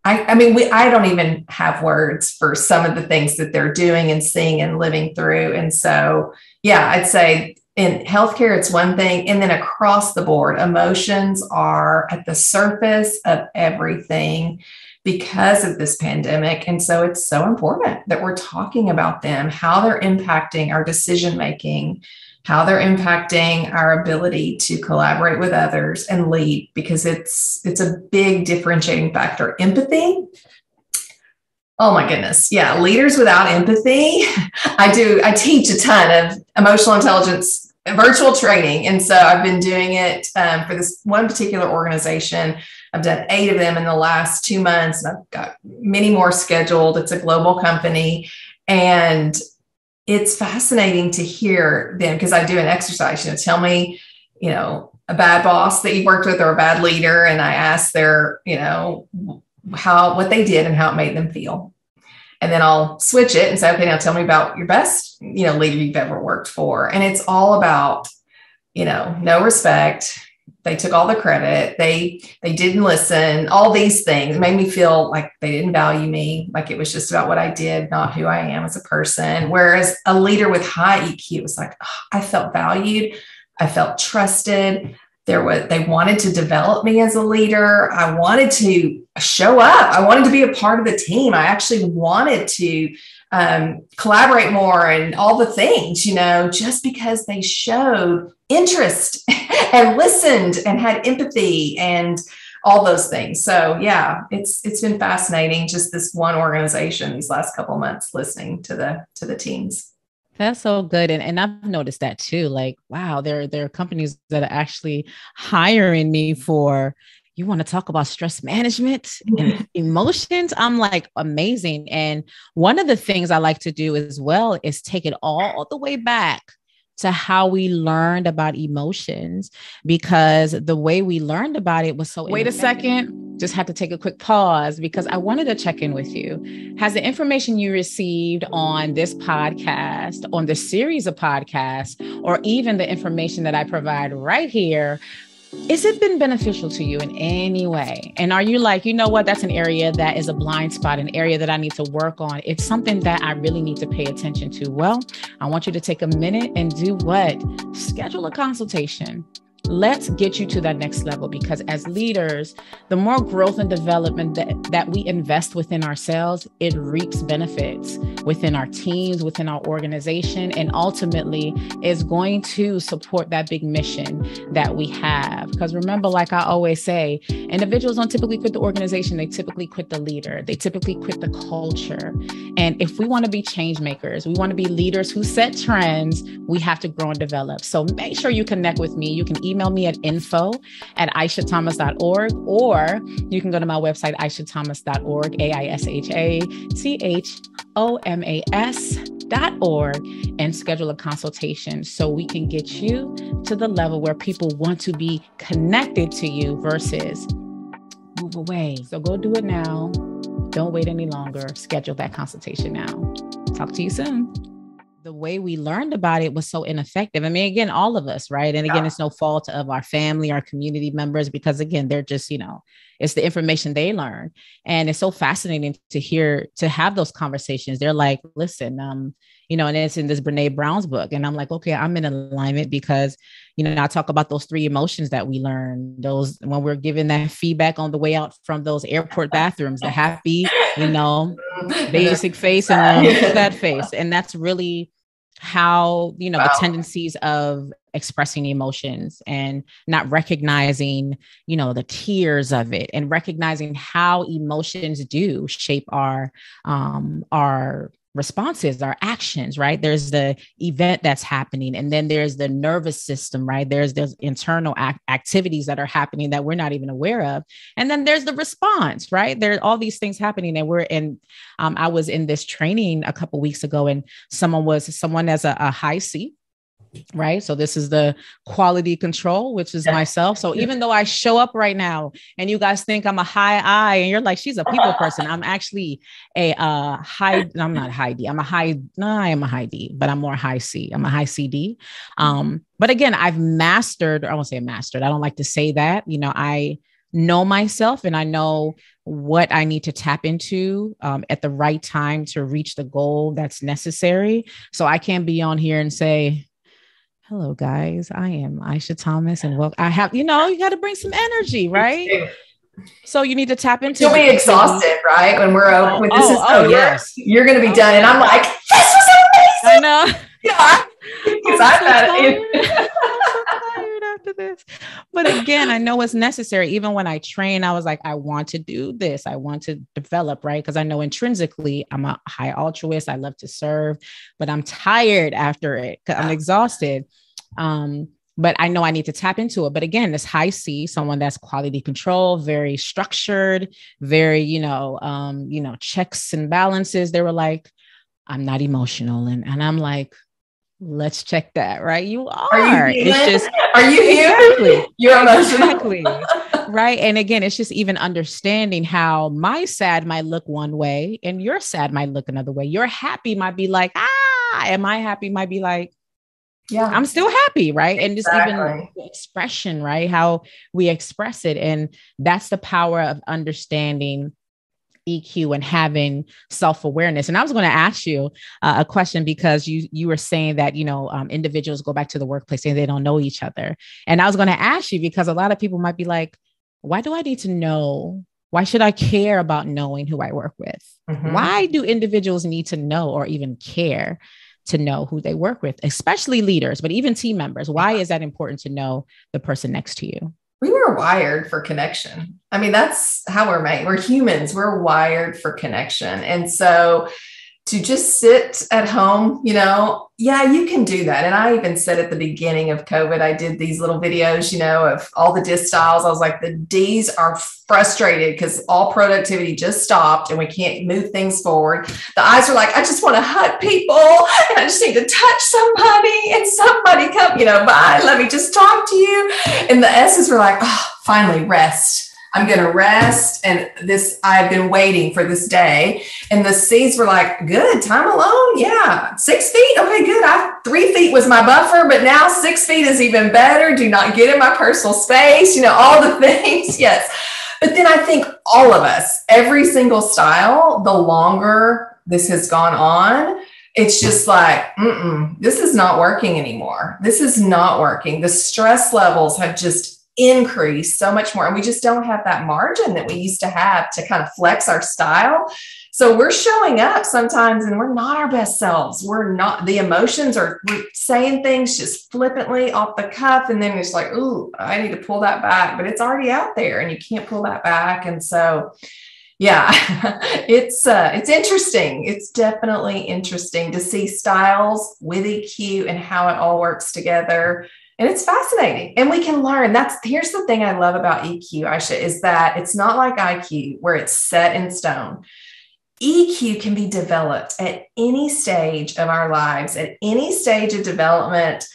I, I mean, we, I don't even have words for some of the things that they're doing and seeing and living through. And so, yeah, I'd say in healthcare, it's one thing. And then across the board, emotions are at the surface of everything because of this pandemic. And so it's so important that we're talking about them, how they're impacting our decision-making, how they're impacting our ability to collaborate with others and lead, because it's it's a big differentiating factor. Empathy. Oh my goodness. Yeah. Leaders without empathy. I do. I teach a ton of emotional intelligence virtual training. And so I've been doing it um, for this one particular organization. I've done eight of them in the last two months. And I've got many more scheduled. It's a global company. And it's fascinating to hear them, because I do an exercise, you know, tell me, you know, a bad boss that you worked with or a bad leader. And I ask their, you know, how, what they did and how it made them feel. And then I'll switch it and say, okay, now tell me about your best, you know, leader you've ever worked for. And it's all about, you know, no respect. They took all the credit. They, they didn't listen, all these things. It made me feel like they didn't value me. Like it was just about what I did, not who I am as a person. Whereas a leader with high E Q was like, oh, I felt valued. I felt trusted. There was, they wanted to develop me as a leader. I wanted to show up. I wanted to be a part of the team. I actually wanted to um, collaborate more and all the things, you know, just because they showed interest and listened and had empathy and all those things. So yeah, it's, it's been fascinating. Just this one organization, these last couple of months, listening to the, to the teams. That's so good. And, and I've noticed that too. Like, wow, there, there are companies that are actually hiring me for, you want to talk about stress management and emotions? I'm like, amazing. And one of the things I like to do as well is take it all, all the way back to how we learned about emotions, because the way we learned about it was so... Wait a second, just had to take a quick pause because I wanted to check in with you. Has the information you received on this podcast, on the series of podcasts, or even the information that I provide right here, has it been beneficial to you in any way? And are you like, you know what, that's an area that is a blind spot, an area that I need to work on. It's something that I really need to pay attention to. Well, I want you to take a minute and do what? Schedule a consultation. Let's get you to that next level, because as leaders, the more growth and development that, that we invest within ourselves, it reaps benefits within our teams, within our organization, and ultimately is going to support that big mission that we have. Because remember, like I always say, individuals don't typically quit the organization. They typically quit the leader. They typically quit the culture. And if we want to be change makers, we want to be leaders who set trends, we have to grow and develop. So make sure you connect with me. You can email Email me at info at Aisha Thomas dot org, or you can go to my website, Aisha Thomas dot org, A I S H A T H O M A S dot org, and schedule a consultation so we can get you to the level where people want to be connected to you versus move away. So go do it now. Don't wait any longer. Schedule that consultation now. Talk to you soon. The way we learned about it was so ineffective. I mean, again, all of us, right? And again, yeah. It's no fault of our family, our community members, because again, they're just, you know, it's the information they learn. And it's so fascinating to hear, to have those conversations. They're like, listen, um, you know, and it's in this Brené Brown's book. And I'm like, okay, I'm in alignment because, you know, I talk about those three emotions that we learn, those when we're given that feedback on the way out from those airport bathrooms, the happy, you know, basic face and the sad face. And that's really how, you know, wow. The tendencies of expressing emotions and not recognizing, you know, the tears of it, and recognizing how emotions do shape our, um, our responses, our actions, right? There's the event that's happening. And then there's the nervous system, right? There's, there's internal act- activities that are happening that we're not even aware of. And then there's the response, right? There are all these things happening. And we're in, um, I was in this training a couple weeks ago, and someone was, someone as a, a high C, right? So this is the quality control, which is myself. So even though I show up right now and you guys think I'm a high I, and you're like, she's a people person. I'm actually a uh, high, I'm not high D. I'm a high, no, I am a high D, but I'm more high C. I'm a high C D. Um, but again, I've mastered, or I won't say mastered. I don't like to say that. You know, I know myself and I know what I need to tap into um, at the right time to reach the goal that's necessary. So I can't be on here and say, hello, guys. I am Aisha Thomas, and well, I have, you know, you got to bring some energy, right? So you need to tap into. You'll be exhausted, right? When we're oh, when this oh, is oh, over, yes. You're going to be oh, done, and I'm like, this is amazing. I know. Yeah, because I'm so tired. tired after this. But again, I know it's necessary. Even when I train, I was like, I want to do this. I want to develop, right? Because I know intrinsically I'm a high altruist. I love to serve, but I'm tired after it because I'm exhausted. Um, but I know I need to tap into it. But again, this high C, someone that's quality control, very structured, very, you know, um, you know, checks and balances. They were like, I'm not emotional. And, and I'm like, let's check that, right? You are. Are you it's just, are you exactly, here? You're emotional. Exactly. Right. And again, it's just even understanding how my sad might look one way and your sad might look another way. Your happy might be like, ah, and my happy might be like, yeah, I'm still happy. Right. And just exactly. Even the expression, right? How we express it. And that's the power of understanding E Q and having self-awareness. And I was going to ask you uh, a question because you, you were saying that, you know, um, individuals go back to the workplace and they don't know each other. And I was going to ask you because a lot of people might be like, why do I need to know? Why should I care about knowing who I work with? Mm-hmm. Why do individuals need to know or even care to know who they work with, especially leaders, but even team members? Why is that important to know the person next to you? We were wired for connection. I mean, that's how we're made. We're humans. We're wired for connection. And so to just sit at home, you know, yeah, you can do that. And I even said at the beginning of COVID, I did these little videos, you know, of all the disc styles. I was like, the Ds are frustrated because all productivity just stopped and we can't move things forward. The I's are like, I just want to hug people. And I just need to touch somebody and somebody come, you know, bye, let me just talk to you. And the S's were like, oh, finally rest. I'm going to rest. And this, I've been waiting for this day. And the C's were like, good, time alone. Yeah. Six feet. Okay, good. I, three feet was my buffer, but now six feet is even better. Do not get in my personal space. You know, all the things. Yes. But then I think all of us, every single style, the longer this has gone on, it's just like, mm-mm, this is not working anymore. This is not working. The stress levels have just increase so much more. And we just don't have that margin that we used to have to kind of flex our style. So we're showing up sometimes and we're not our best selves. We're not, the emotions are, we're saying things just flippantly off the cuff. And then it's like, ooh, I need to pull that back, but it's already out there and you can't pull that back. And so, yeah, it's, uh, it's interesting. It's definitely interesting to see styles with E Q and how it all works together. And it's fascinating and we can learn. That's, here's the thing I love about E Q, Aisha, is that it's not like I Q where it's set in stone. E Q can be developed at any stage of our lives, at any stage of development.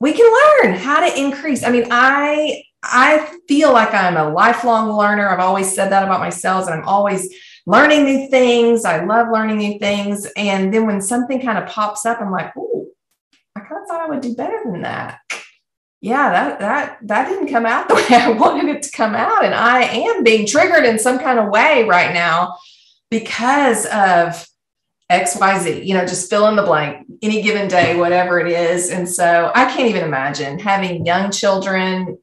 We can learn how to increase. I mean, I, I feel like I'm a lifelong learner. I've always said that about myself and I'm always learning new things. I love learning new things. And then when something kind of pops up, I'm like, ooh, I kind of thought I would do better than that. Yeah, that, that, that didn't come out the way I wanted it to come out. And I am being triggered in some kind of way right now because of X, Y, Z, you know, just fill in the blank, any given day, whatever it is. And so I can't even imagine having young children,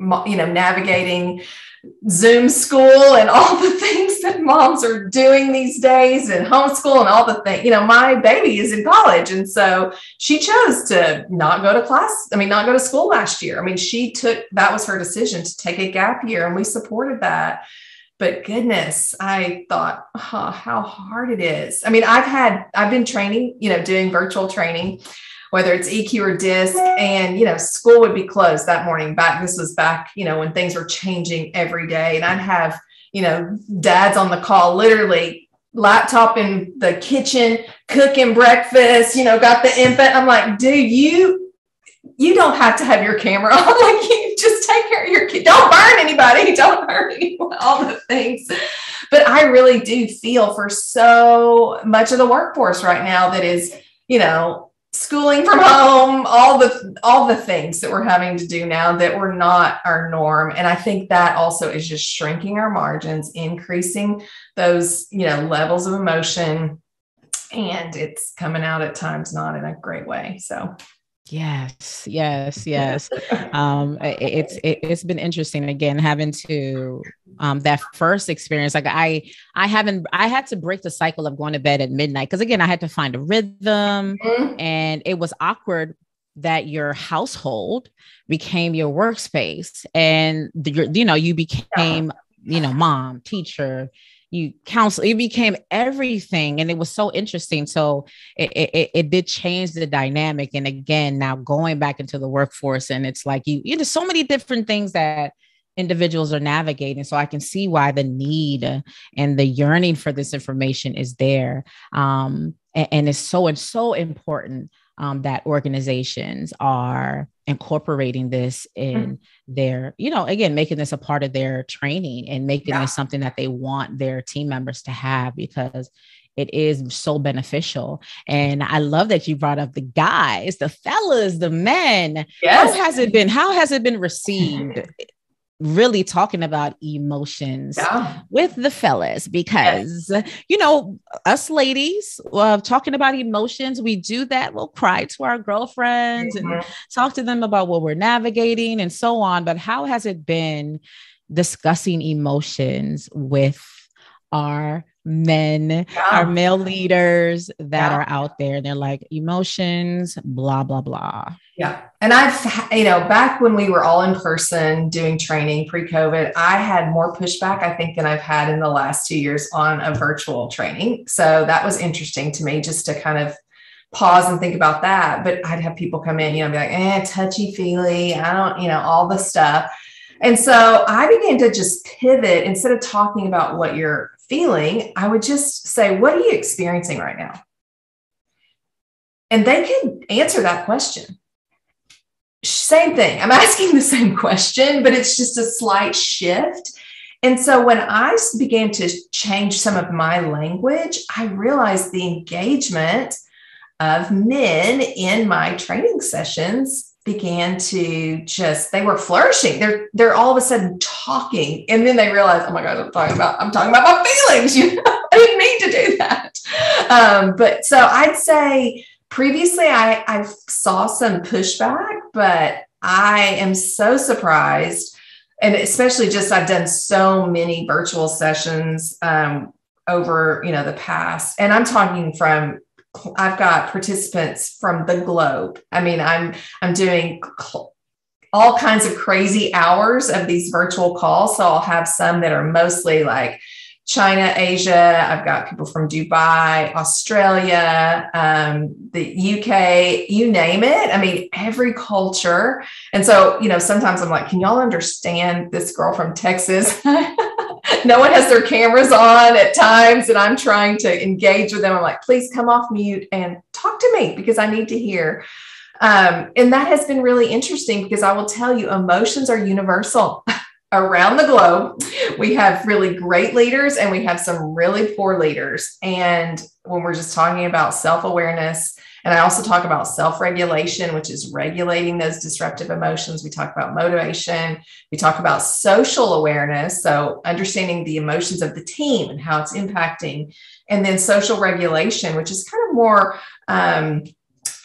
you know, navigating Zoom school and all the things that moms are doing these days and homeschool and all the things. You know, my baby is in college. And so she chose to not go to class. I mean, not go to school last year. I mean, she took, that was her decision to take a gap year and we supported that. But goodness, I thought, oh, how hard it is. I mean, I've had, I've been training, you know, doing virtual training, whether it's E Q or disc, and, you know, school would be closed that morning. Back, this was back, you know, when things were changing every day. And I'd have, you know, dads on the call, literally laptop in the kitchen, cooking breakfast, you know, got the infant. I'm like, dude, you, you don't have to have your camera on. I'm like, you just take care of your kid. Don't burn anybody. Don't burn anyone, all the things. But I really do feel for so much of the workforce right now that is, you know, schooling from home, all the, all the things that we're having to do now that were not our norm. And I think that also is just shrinking our margins, increasing those, you know, levels of emotion, and it's coming out at times, not in a great way. So. Yes, yes, yes. Um, it, it's it, it's been interesting again having to um, that first experience. Like I I haven't I had to break the cycle of going to bed at midnight because again I had to find a rhythm, mm-hmm. and it was awkward that your household became your workspace, and the, your, you know, you became, yeah. you know, mom, teacher. You counsel, it became everything. And it was so interesting. So it, it, it did change the dynamic. And again, now going back into the workforce and it's like, you, you know, so many different things that individuals are navigating. So I can see why the need and the yearning for this information is there. Um, and, and it's so, it's so important um, that organizations are incorporating this in mm-hmm. their, you know, again, making this a part of their training and making yeah. this something that they want their team members to have, because it is so beneficial. And I love that you brought up the guys, the fellas, the men. Yes. How has it been? How has it been received? Really talking about emotions yeah. with the fellas, because, yes. you know, us ladies uh, talking about emotions, we do that. We'll cry to our girlfriends mm-hmm. and talk to them about what we're navigating and so on. But how has it been discussing emotions with our men, wow. our male leaders that wow. are out there. They're like emotions, blah, blah, blah. Yeah. And I've, you know, back when we were all in person doing training pre-COVID, I had more pushback, I think, than I've had in the last two years on a virtual training. So that was interesting to me, just to kind of pause and think about that. But I'd have people come in, you know, be like, eh, touchy-feely, I don't, you know, all the stuff. And so I began to just pivot. Instead of talking about what you're feeling, I would just say, what are you experiencing right now? And they can answer that question. Same thing. I'm asking the same question, but it's just a slight shift. And so when I began to change some of my language, I realized the engagement of men in my training sessions began to just, they were flourishing. They're, they're all of a sudden talking. And then they realize, oh my gosh, I'm talking about, I'm talking about my feelings. You know, I didn't mean to do that. Um, but so I'd say previously I, I saw some pushback, but I am so surprised. And especially just, I've done so many virtual sessions um, over, you know, the past, and I'm talking from, I've got participants from the globe. I mean, I'm, I'm doing all kinds of crazy hours of these virtual calls. So I'll have some that are mostly like China, Asia. I've got people from Dubai, Australia, um, the U K, you name it. I mean, every culture. And so, you know, sometimes I'm like, can y'all understand this girl from Texas? No one has their cameras on at times, and I'm trying to engage with them. I'm like, please come off mute and talk to me because I need to hear. Um, and that has been really interesting because I will tell you, emotions are universal around the globe. We have really great leaders and we have some really poor leaders. And when we're just talking about self-awareness, and I also talk about self-regulation, which is regulating those disruptive emotions. We talk about motivation. We talk about social awareness. So understanding the emotions of the team and how it's impacting. And then social regulation, which is kind of more um,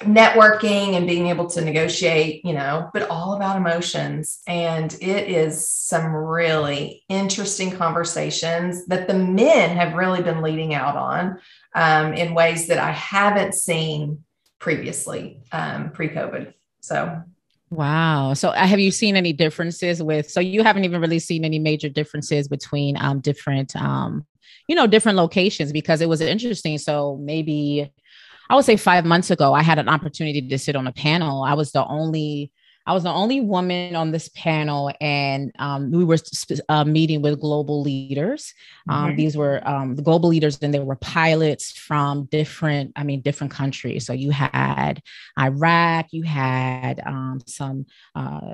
networking and being able to negotiate, you know, but all about emotions. And it is some really interesting conversations that the men have really been leading out on um, in ways that I haven't seen previously, um, pre-COVID. So, wow. So have you seen any differences with, so you haven't even really seen any major differences between, um, different, um, you know, different locations, because it was interesting. So maybe I would say five months ago, I had an opportunity to sit on a panel. I was the only, I was the only woman on this panel, and um, we were uh, meeting with global leaders. Um, mm-hmm. These were um, the global leaders, and they were pilots from different, I mean, different countries. So you had Iraq, you had um, some, uh,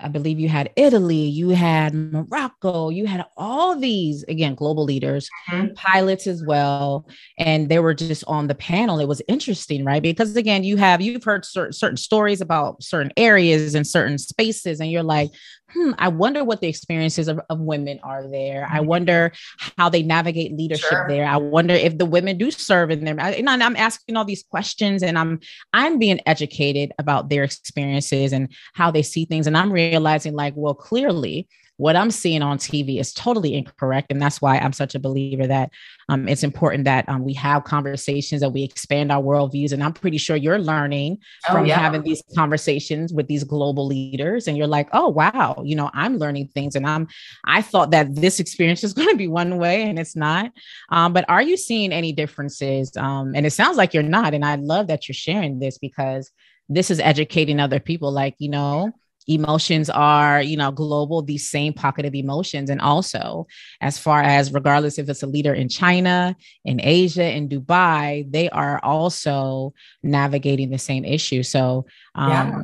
I believe you had Italy, you had Morocco, you had all these, again, global leaders, mm-hmm. pilots as well. And they were just on the panel. It was interesting, right? Because again, you have, you've heard cer- certain stories about certain areas and certain spaces, and you're like, hmm, I wonder what the experiences of, of women are there. I wonder how they navigate leadership sure. there. I wonder if the women do serve in there. I, and I'm asking all these questions, and I'm, I'm being educated about their experiences and how they see things. And I'm realizing, like, well, clearly what I'm seeing on T V is totally incorrect. And that's why I'm such a believer that um, it's important that um, we have conversations, that we expand our worldviews. And I'm pretty sure you're learning oh, from yeah. having these conversations with these global leaders. And you're like, oh, wow, you know, I'm learning things. And I'm, I thought that this experience is going to be one way, and it's not. Um, but are you seeing any differences? Um, and it sounds like you're not. And I love that you're sharing this, because this is educating other people, like, you know, emotions are, you know, global, these same pocket of emotions. And also, as far as regardless if it's a leader in China, in Asia, in Dubai, they are also navigating the same issue. So um, yeah.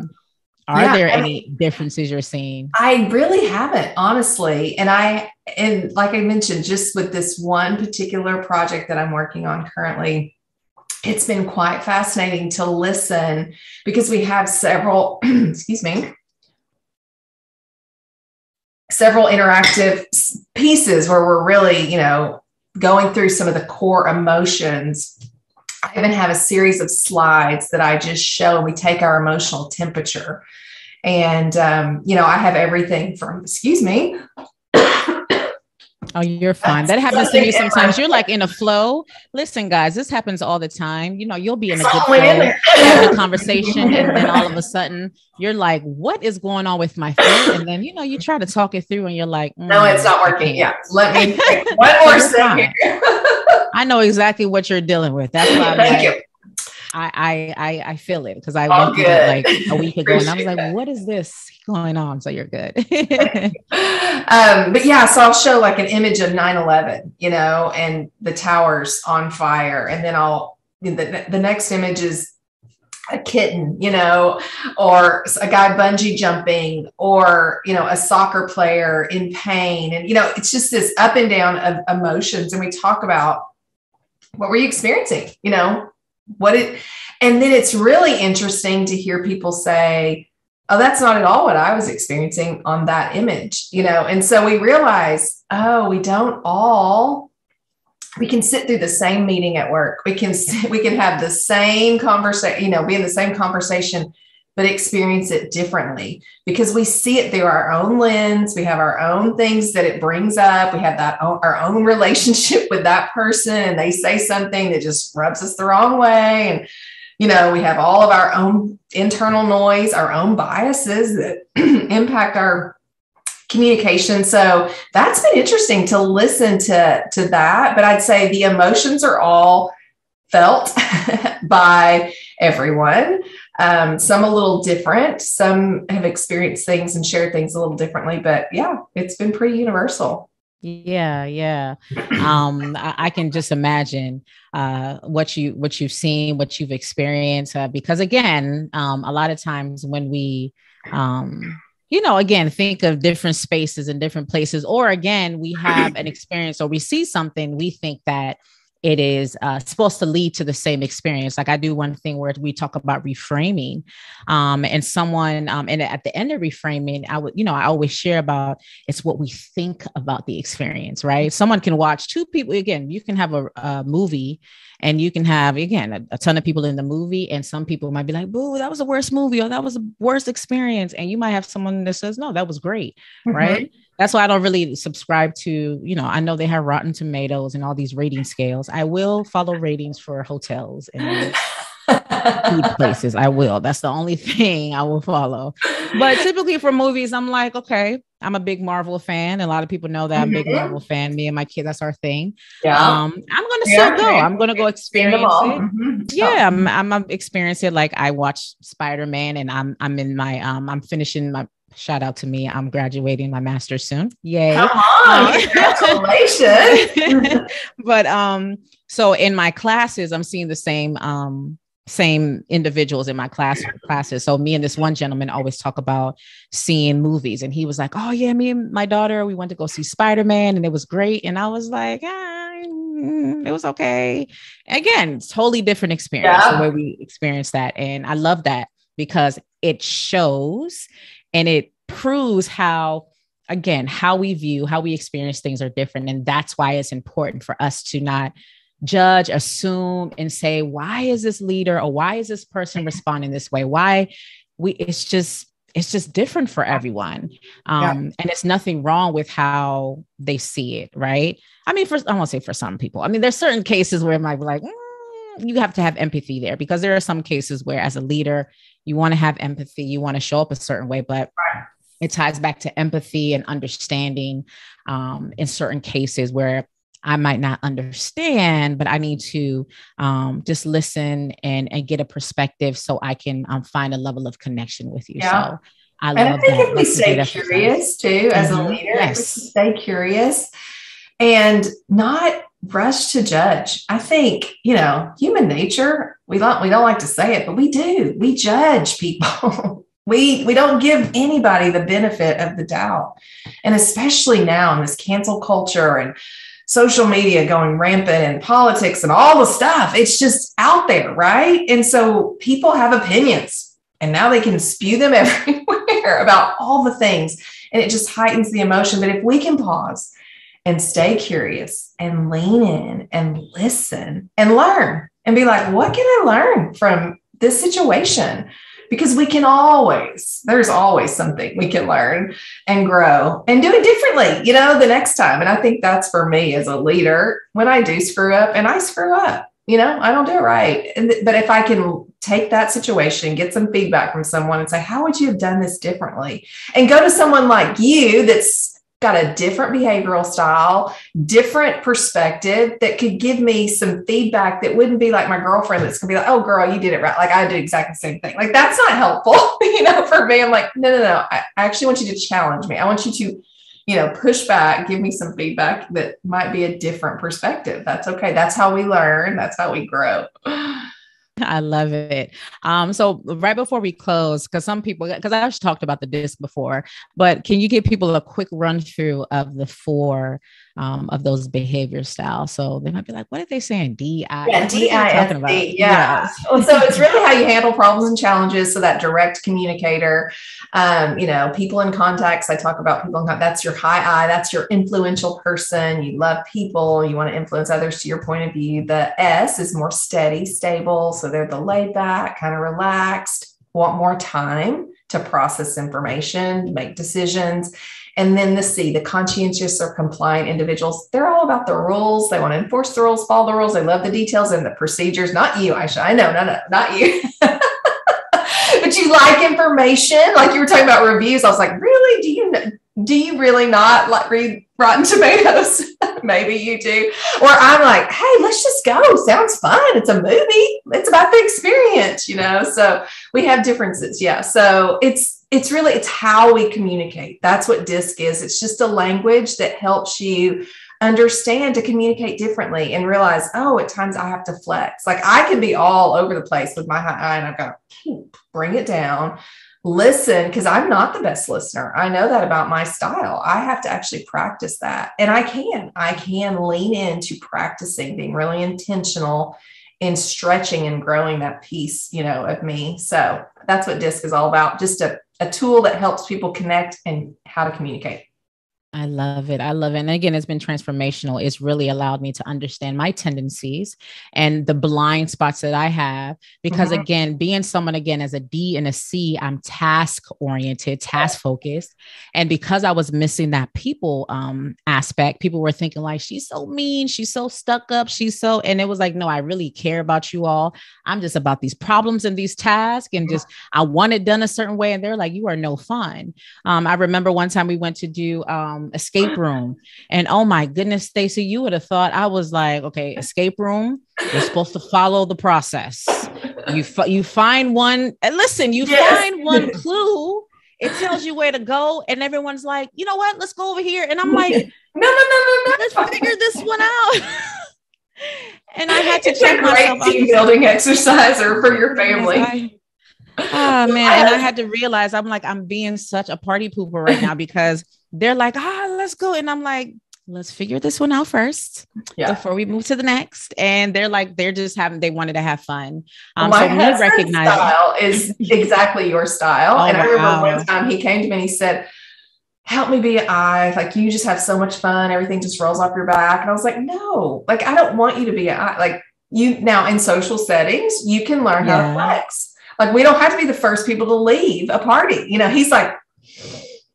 are yeah, there I any mean, differences you're seeing? I really haven't, honestly. And I, and like I mentioned, just with this one particular project that I'm working on currently, it's been quite fascinating to listen, because we have several, excuse me, several interactive pieces where we're really, you know, going through some of the core emotions. I even have a series of slides that I just show. We take our emotional temperature, and, um, you know, I have everything from, excuse me, Oh, you're fine. That happens to me sometimes. You're like in a flow. Listen, guys, this happens all the time. You know, you'll be in a good flow, having a conversation, and then all of a sudden you're like, what is going on with my foot? And then, you know, you try to talk it through and you're like, mm, no, it's not working. Yeah. Let me take one more second. I know exactly what you're dealing with. That's why I'm Thank like, you. I, I, I feel it because I oh, went through it like a week ago and I was like, that. What is this going on? So you're good. um, but yeah, so I'll show like an image of nine eleven, you know, and the towers on fire. And then I'll, the, the next image is a kitten, you know, or a guy bungee jumping or, you know, a soccer player in pain. And, you know, it's just this up and down of emotions. And we talk about what were you experiencing, you know? What it, and then it's really interesting to hear people say, oh, that's not at all what I was experiencing on that image, you know? And so we realize, oh, we don't all, we can sit through the same meeting at work. We can, we can have the same conversation, you know, be in the same conversation, but experience it differently because we see it through our own lens. We have our own things that it brings up. We have that own, our own relationship with that person, and they say something that just rubs us the wrong way. And, you know, we have all of our own internal noise, our own biases that impact our communication. So that's been interesting to listen to, to that. But I'd say the emotions are all felt by everyone. Um, some a little different, some have experienced things and shared things a little differently, but yeah, it's been pretty universal. Yeah. Yeah. Um, I, I can just imagine, uh, what you, what you've seen, what you've experienced, uh, because again, um, a lot of times when we, um, you know, again, think of different spaces and different places, or again, we have an experience or we see something, we think that it is uh, supposed to lead to the same experience. Like I do one thing where we talk about reframing um, and someone, um, and at the end of reframing, I would, you know, I always share about it's what we think about the experience, right? Someone can watch two people. Again, you can have a, a movie and you can have, again, a, a ton of people in the movie. And some people might be like, boo, that was the worst movie or that was the worst experience. And you might have someone that says, no, that was great. Mm-hmm. Right. That's why I don't really subscribe to, you know, I know they have Rotten Tomatoes and all these rating scales. I will follow ratings for hotels and food places. I will. That's the only thing I will follow. But typically for movies, I'm like, okay, I'm a big Marvel fan. A lot of people know that I'm a big mm-hmm. Marvel fan. Me and my kids, that's our thing. Yeah. Um, I'm going to yeah. still go. I'm going to go experience it. Mm-hmm. Yeah. I'm, I'm, I'm experiencing it. Like I watched Spider-Man and I'm, I'm in my, um, I'm finishing my, shout out to me. I'm graduating my master's soon. Yay. Come on, um, congratulations. But, um, so in my classes, I'm seeing the same, um, same individuals in my class classes. So me and this one gentleman always talk about seeing movies. And he was like, oh yeah, me and my daughter, we went to go see Spider-Man and it was great. And I was like, ah, it was okay. Again, totally different experience yeah. the way we experienced that. And I love that because it shows and it proves how, again, how we view, how we experience things are different. And that's why it's important for us to not judge, assume, and say, why is this leader or why is this person responding this way? Why we, it's just, it's just different for everyone. Um, yeah. And it's nothing wrong with how they see it. Right. I mean, for, I won't say for some people, I mean, there's certain cases where it might be like, mm, you have to have empathy there because there are some cases where as a leader, you want to have empathy, you want to show up a certain way, but it ties back to empathy and understanding um, in certain cases where I might not understand, but I need to um, just listen and, and get a perspective so I can um, find a level of connection with you. Yeah. So I and love I think that. If we stay curious too, as mm-hmm. a leader, yes. if we stay curious and not rush to judge. I think, you know, human nature, we don't, we don't like to say it, but we do, we judge people. we, we don't give anybody the benefit of the doubt. And especially now in this cancel culture and social media going rampant and politics and all the stuff, it's just out there. Right. And so people have opinions and now they can spew them everywhere about all the things. And it just heightens the emotion. But if we can pause and stay curious and lean in and listen and learn and be like, what can I learn from this situation? because we can always, there's always something we can learn and grow and do it differently, you know, the next time. And I think that's for me as a leader, when I do screw up, and I screw up, you know, I don't do it right. And th- but if I can take that situation, get some feedback from someone and say, how would you have done this differently? And go to someone like you that's got a different behavioral style, different perspective that could give me some feedback that wouldn't be like my girlfriend that's gonna be like, oh girl, you did it right. Like I do exactly the same thing. Like that's not helpful, you know, for me. I'm like, no, no, no. I actually want you to challenge me. I want you to, you know, push back, give me some feedback that might be a different perspective. That's okay. That's how we learn. That's how we grow. I love it. Um, so right before we close, because some people, because I've talked about the disc before, but can you give people a quick run through of the four um, of those behavior styles? So they might be like, what are they saying? D I S C. Yeah, D I S C. Yeah. Yes. So it's really how you handle problems and challenges. So that direct communicator, um, you know, people in contacts. I talk about people in contacts. That's your high I. That's your influential person. You love people. You want to influence others to your point of view. The S is more steady, stable. So they're the laid back, kind of relaxed, want more time to process information, make decisions. And then the C, the conscientious or compliant individuals, they're all about the rules. They want to enforce the rules, follow the rules. They love the details and the procedures. Not you, Aisha. I know, no, no, not you. But you like information. Like you were talking about reviews. I was like, really? Do you know? Do you really not like read Rotten Tomatoes? Maybe you do. Or I'm like, hey, let's just go. Sounds fun. It's a movie. It's about the experience, you know? So we have differences. Yeah. So it's, it's really, it's how we communicate. That's what DISC is. It's just a language that helps you understand to communicate differently and realize, oh, at times I have to flex. Like I can be all over the place with my high eye and I've got to bring it down. Listen, because I'm not the best listener. I know that about my style. I have to actually practice that. And I can, I can lean into practicing being really intentional in stretching and growing that piece, you know, of me. So that's what DISC is all about. Just a, a tool that helps people connect and how to communicate. I love it. I love it. And again, it's been transformational. It's really allowed me to understand my tendencies and the blind spots that I have, because mm-hmm. again, being someone, again, as a D and a C, I'm task oriented, task focused. And because I was missing that people um, aspect, people were thinking like, she's so mean, she's so stuck up, she's so, and it was like, no, I really care about you all. I'm just about these problems and these tasks and just, I want it done a certain way. And they're like, you are no fun. Um, I remember one time we went to do, um, escape room. And oh my goodness, Stacey, you would have thought I was like, okay, escape room, you're supposed to follow the process. You f- you find one, and listen, you yes. find one clue, it tells you where to go. And everyone's like, you know what? Let's go over here. And I'm like, no, no, no, no, no. Let's figure this one out. And I had to it's check a great myself. Team building exercise or for your family. I- Oh man. And I had to realize I'm like, I'm being such a party pooper right now because they're like, ah, let's go. And I'm like, let's figure this one out first yeah. before we move to the next. And they're like, they're just having, they wanted to have fun. Um, my so husband's recognize- style is exactly your style. Oh, and I remember wow. one time he came to me and he said, help me be an I, like, you just have so much fun. Everything just rolls off your back. And I was like, no, like, I don't want you to be an I. Like you now in social settings, you can learn yeah. how to flex. Like, we don't have to be the first people to leave a party. You know, he's like,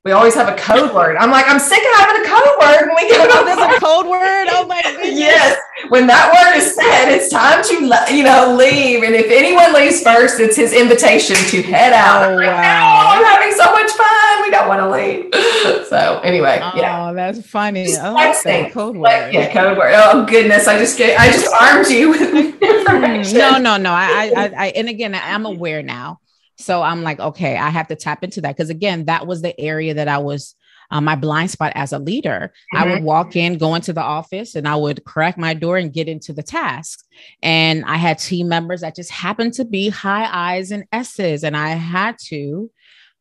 we always have a code word. I'm like, I'm sick of having a code word when we go to this code word. Oh my goodness. Yes. When that word is said, it's time to, you know, leave. And if anyone leaves first, it's his invitation to head out. Oh, like, wow. No, I'm having so much fun. We don't want to leave. So anyway. Oh, yeah. That's funny. Just oh, that's that code word. Like, yeah, code word. Oh goodness. I just get, I just armed you with information. No, no, no. I, I, I, and again, I'm aware now. So I'm like, okay, I have to tap into that. Cause again, that was the area that I was Uh, my blind spot as a leader. Mm-hmm. I would walk in, go into the office, and I would crack my door and get into the task. And I had team members that just happened to be high I's and S's. And I had to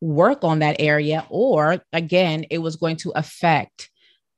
work on that area, or again, it was going to affect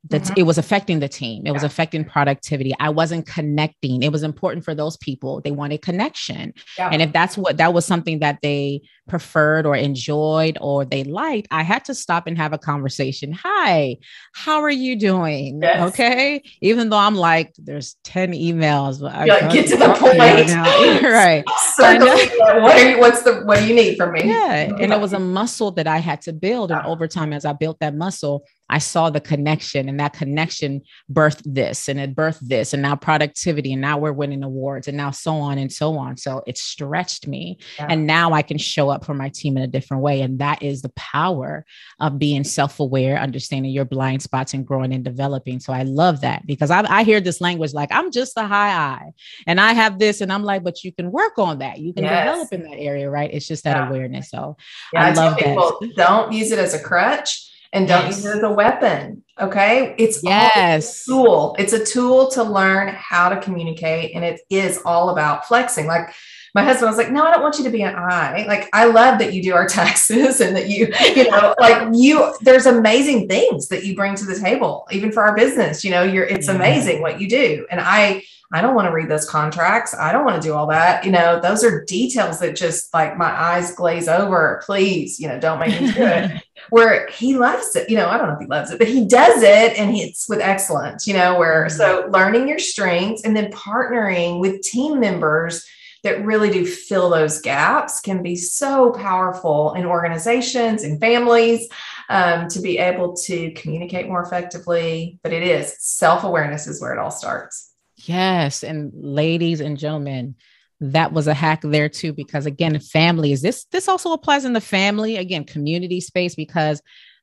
that mm-hmm. it was affecting the team. It yeah. was affecting productivity. I wasn't connecting. It was important for those people. They wanted connection. Yeah. And if that's what, that was something that they preferred or enjoyed or they liked, I had to stop and have a conversation. Hi, how are you doing? Yes. Okay. Even though I'm like, there's ten emails, but I like, get to the point. Right. right. What are you, what's the, what do you need from me? Yeah. And it was a muscle that I had to build. And over time, as I built that muscle, I saw the connection, and that connection birthed this, and it birthed this, and now productivity, and now we're winning awards, and now so on and so on. So it stretched me. Yeah. And now I can show up for my team in a different way. And that is the power of being self-aware, understanding your blind spots and growing and developing. So I love that, because I, I hear this language, like, I'm just a high I and I have this. And I'm like, but you can work on that. You can yes. develop in that area, right? It's just that yeah. awareness. So yeah, I, I love that. Don't use it as a crutch. And don't yes. use it as a weapon. Okay. It's yes. a tool. It's a tool to learn how to communicate. And it is all about flexing. Like my husband was like, no, I don't want you to be an I. Like, I love that you do our taxes and that you, you know, like you, there's amazing things that you bring to the table, even for our business. You know, you're, it's yeah. amazing what you do. And I, I don't want to read those contracts. I don't want to do all that. You know, those are details that just like my eyes glaze over. Please, you know, don't make me do it. Where he loves it. You know, I don't know if he loves it, but he does it, and it's with excellence, you know, where, mm-hmm. so learning your strengths and then partnering with team members that really do fill those gaps can be so powerful in organizations and families, um, to be able to communicate more effectively. But it is self-awareness is where it all starts. Yes. And ladies and gentlemen, that was a hack there too, because again, families, this, this also applies in the family, again, community space, because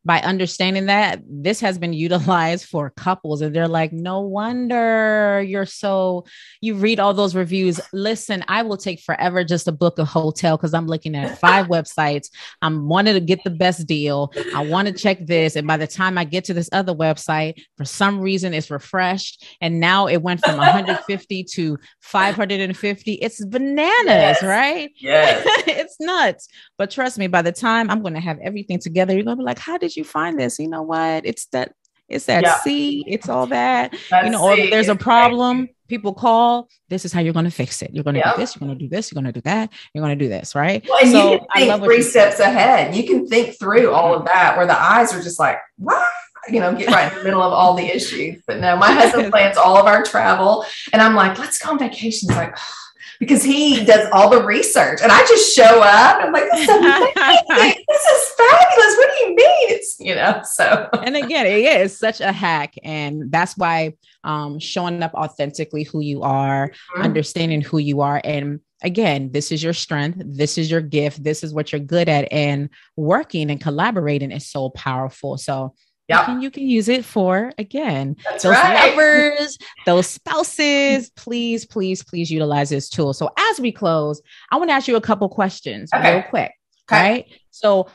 by understanding that this has been utilized for couples, and they're like, no wonder you're so, you read all those reviews. Listen, I will take forever just to book a hotel, because I'm looking at five websites. I'm wanting to get the best deal. I want to check this. And by the time I get to this other website, for some reason it's refreshed. And now it went from one hundred fifty to five hundred fifty. It's bananas, yes. right? Yes. It's nuts. But trust me, by the time I'm going to have everything together, you're going to be like, how did you find this? You know what? It's that, it's that yeah. C, it's all that, That's you know, or there's a problem, people call, this is how you're going to fix it. You're going to yep. do this, you're going to do this, you're going to do that, you're going to do this, right? Well, and so you can think I love three steps said. ahead. You can think through all of that, where the eyes are just like, what? You know, get right in the middle of all the issues. But no, my husband plans all of our travel, and I'm like, let's go on vacation. He's like, oh. Because he does all the research, and I just show up. I'm like, this is amazing. This is fabulous. What do you mean? It's, you know, so. And again, it is such a hack. And that's why um, showing up authentically who you are, mm-hmm. understanding who you are. And again, this is your strength. This is your gift. This is what you're good at. And working and collaborating is so powerful. So Yep. And you can use it for, again, That's those right. lovers, those spouses, please, please, please utilize this tool. So as we close, I want to ask you a couple questions okay. real quick. Okay. Right. So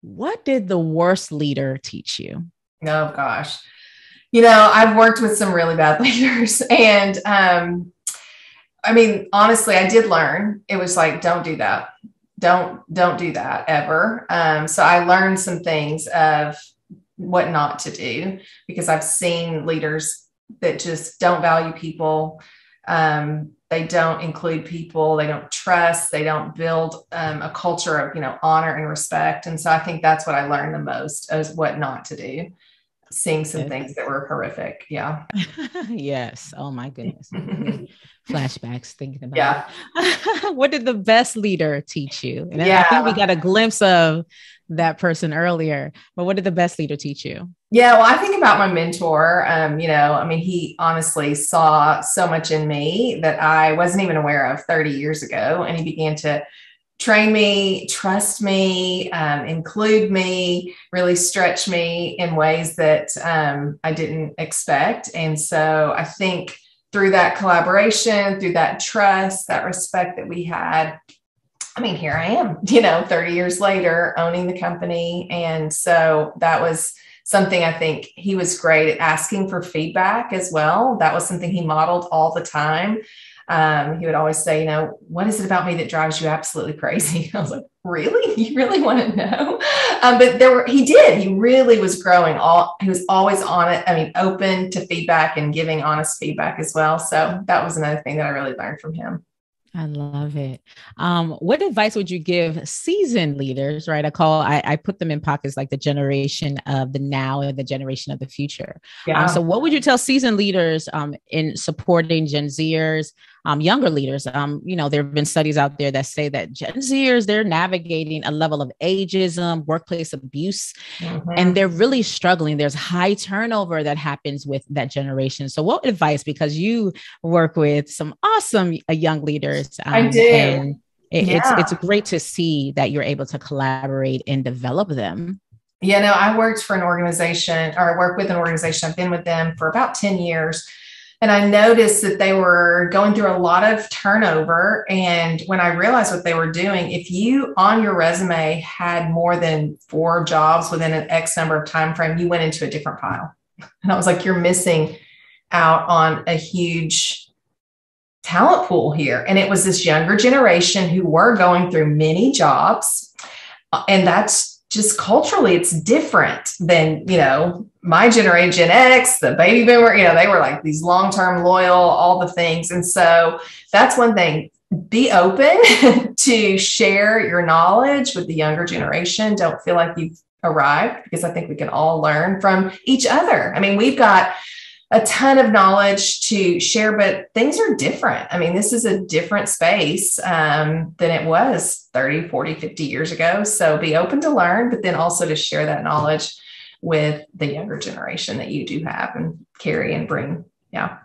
what did the worst leader teach you? Oh, gosh. You know, I've worked with some really bad leaders, and um, I mean, honestly, I did learn. It was like, don't do that. Don't, don't do that ever. Um, so I learned some things of what not to do, because I've seen leaders that just don't value people. Um, they don't include people. They don't trust. They don't build um, a culture of, you know, honor and respect. And so I think that's what I learned the most, is what not to do. Seeing some things that were horrific. Yeah. yes. Oh my goodness. Flashbacks thinking about yeah. it. What did the best leader teach you? And yeah. I think we got a glimpse of that person earlier, but what did the best leader teach you? Yeah. Well, I think about my mentor, um, you know, I mean, he honestly saw so much in me that I wasn't even aware of thirty years ago. And he began to train me, trust me, um, include me, really stretch me in ways that um, I didn't expect. And so I think through that collaboration, through that trust, that respect that we had, I mean, here I am, you know, thirty years later, owning the company. And so that was something I think he was great at, asking for feedback as well. That was something he modeled all the time. Um, he would always say, you know, what is it about me that drives you absolutely crazy? I was like, really? You really want to know? Um, but there were, he did, he really was growing all, he was always on it. I mean, open to feedback and giving honest feedback as well. So that was another thing that I really learned from him. I love it. Um, what advice would you give seasoned leaders, right? I call, I, I put them in pockets like the generation of the now and the generation of the future. Yeah. Um, so what would you tell seasoned leaders um, in supporting Gen Zers, um, younger leaders? Um, you know, there have been studies out there that say that Gen Zers, they're navigating a level of ageism, workplace abuse, mm-hmm. and they're really struggling. There's high turnover that happens with that generation. So what advice, because you work with some awesome uh, young leaders, Um, I do. And it, yeah. it's, it's great to see that you're able to collaborate and develop them. Yeah, no, I worked for an organization or I work with an organization. I've been with them for about ten years. And I noticed that they were going through a lot of turnover. And when I realized what they were doing, if you on your resume had more than four jobs within an X number of time frame, you went into a different pile. And I was like, you're missing out on a huge talent pool here. And it was this younger generation who were going through many jobs. And that's just culturally, it's different than, you know, my generation, Gen X, the baby boomer, you know, they were like these long-term loyal, all the things. And so that's one thing, be open to share your knowledge with the younger generation. Don't feel like you've arrived, because I think we can all learn from each other. I mean, we've got a ton of knowledge to share, but things are different. I mean, this is a different space um, than it was thirty, forty, fifty years ago. So be open to learn, but then also to share that knowledge with the younger generation that you do have and carry and bring. Yeah.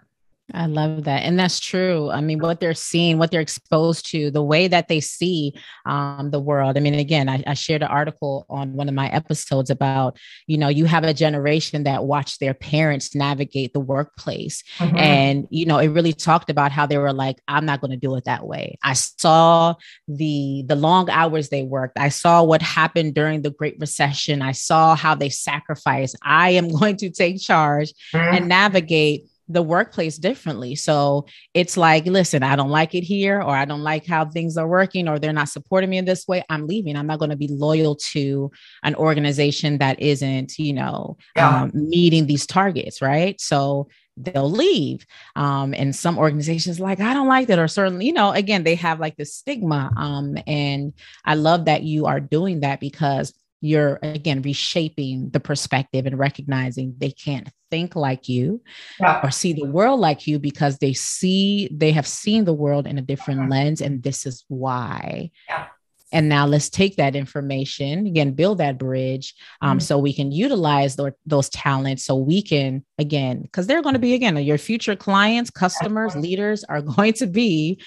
I love that. And that's true. I mean, what they're seeing, what they're exposed to, the way that they see um, the world. I mean, again, I, I shared an article on one of my episodes about, you know, you have a generation that watched their parents navigate the workplace. Mm-hmm. And, you know, it really talked about how they were like, I'm not going to do it that way. I saw the the long hours they worked. I saw what happened during the Great Recession. I saw how they sacrificed. I am going to take charge mm-hmm. and navigate the workplace differently. So it's like, listen, I don't like it here, or I don't like how things are working, or they're not supporting me in this way. I'm leaving. I'm not going to be loyal to an organization that isn't, you know, yeah. um, meeting these targets. Right. So they'll leave. Um, and some organizations like, I don't like that, or certainly, you know, again, they have like this stigma. Um, and I love that you are doing that, because you're, again, reshaping the perspective and recognizing they can't think like you yeah. or see the world like you, because they see, they have seen the world in a different mm-hmm. lens. And this is why. Yeah. And now let's take that information, again, build that bridge um, mm-hmm. so we can utilize th- those talents, so we can, again, because they're going to be, again, your future clients, customers, yeah. leaders are going to be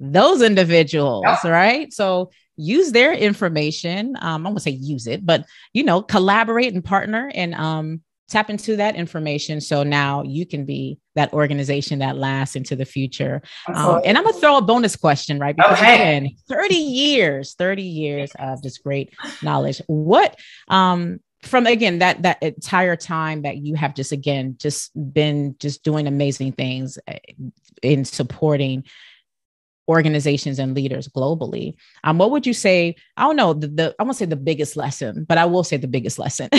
those individuals, yeah. right? So use their information. Um, I won't say use it, but, you know, collaborate and partner and um, tap into that information. So now you can be that organization that lasts into the future. Um, and I'm going to throw a bonus question, right? Because okay. again, thirty years, thirty years of just great knowledge. What, um, from again, that, that entire time that you have just, again, just been just doing amazing things in supporting organizations and leaders globally. Um, what would you say? I don't know. The, the I won't say the biggest lesson, but I will say the biggest lesson.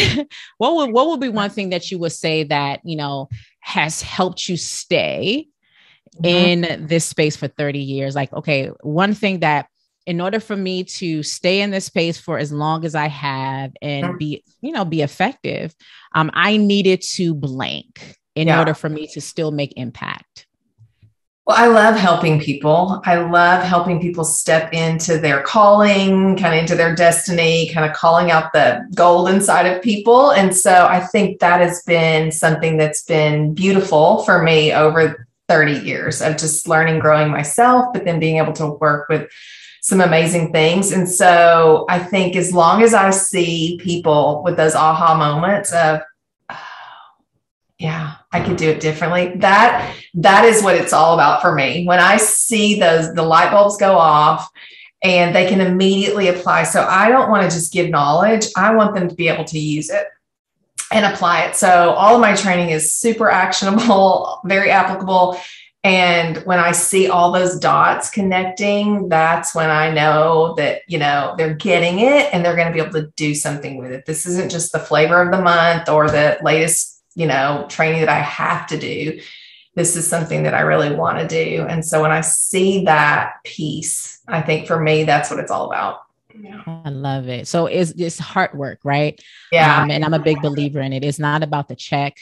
What would what would be one thing that you would say that, you know, has helped you stay mm-hmm. in this space for thirty years? Like, okay, one thing that, in order for me to stay in this space for as long as I have and mm-hmm. be, you know, be effective, um, I needed to blank in yeah. order for me to still make impact. Well, I love helping people. I love helping people step into their calling, kind of into their destiny, kind of calling out the gold inside of people. And so I think that has been something that's been beautiful for me over thirty years of just learning, growing myself, but then being able to work with some amazing things. And so I think as long as I see people with those aha moments of, yeah, I could do it differently. That, that is what it's all about for me. When I see those, the light bulbs go off and they can immediately apply. So I don't want to just give knowledge. I want them to be able to use it and apply it. So all of my training is super actionable, very applicable. And when I see all those dots connecting, that's when I know that, you know, they're getting it and they're going to be able to do something with it. This isn't just the flavor of the month or the latest, you know, training that I have to do. This is something that I really want to do. And so when I see that piece, I think for me, that's what it's all about. Yeah. I love it. So it's, it's hard work, right? Yeah. Um, and I'm a big believer in it. It's not about the check.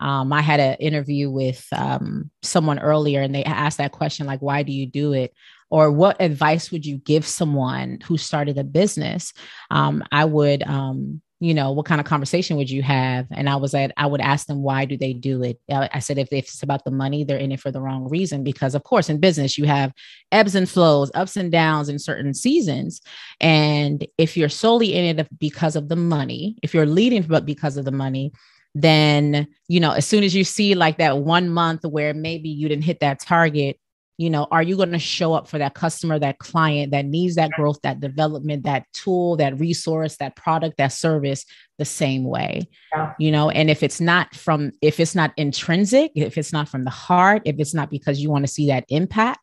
Um, I had an interview with um, someone earlier and they asked that question, like, why do you do it? Or what advice would you give someone who started a business? Um, I would, um, you know, what kind of conversation would you have? And I was at, I would ask them, why do they do it? I said, if, if it's about the money, they're in it for the wrong reason, because of course, in business, you have ebbs and flows, ups and downs in certain seasons. And if you're solely in it because of the money, if you're leading, but because of the money, then, you know, as soon as you see like that one month where maybe you didn't hit that target, you know, are you going to show up for that customer, that client that needs that growth, that development, that tool, that resource, that product, that service the same way? Yeah. You know, and if it's not from, if it's not intrinsic, if it's not from the heart, if it's not because you want to see that impact,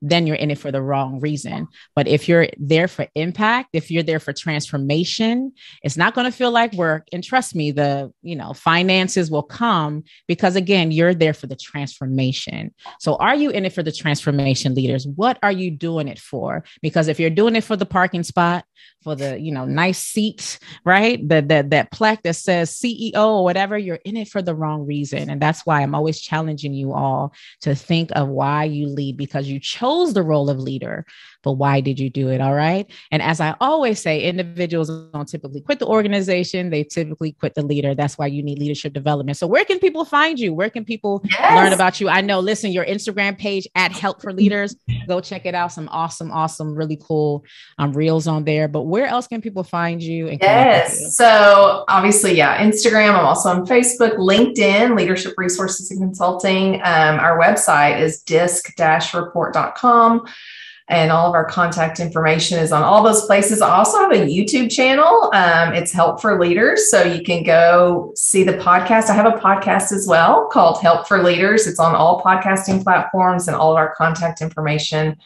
then you're in it for the wrong reason. But if you're there for impact, if you're there for transformation, it's not going to feel like work. And trust me, the, you know, finances will come because again, you're there for the transformation. So are you in it for the transformation, leaders? What are you doing it for? Because if you're doing it for the parking spot, for the, you know, nice seat, right? The, the, that plaque that says C E O or whatever, you're in it for the wrong reason. And that's why I'm always challenging you all to think of why you lead, because you chose the role of leader, but why did you do it? All right. And as I always say, individuals don't typically quit the organization. They typically quit the leader. That's why you need leadership development. So where can people find you? Where can people yes. learn about you? I know, listen, your Instagram page at Help for Leaders, go check it out. Some awesome, awesome, really cool um, reels on there, but where else can people find you? And yes. You? So obviously, yeah, Instagram. I'm also on Facebook, LinkedIn, Leadership Resources and Consulting. Um, our website is disc report dot com. And all of our contact information is on all those places. I also have a YouTube channel. Um, it's Help for Leaders. So you can go see the podcast. I have a podcast as well called Help for Leaders. It's on all podcasting platforms and all of our contact information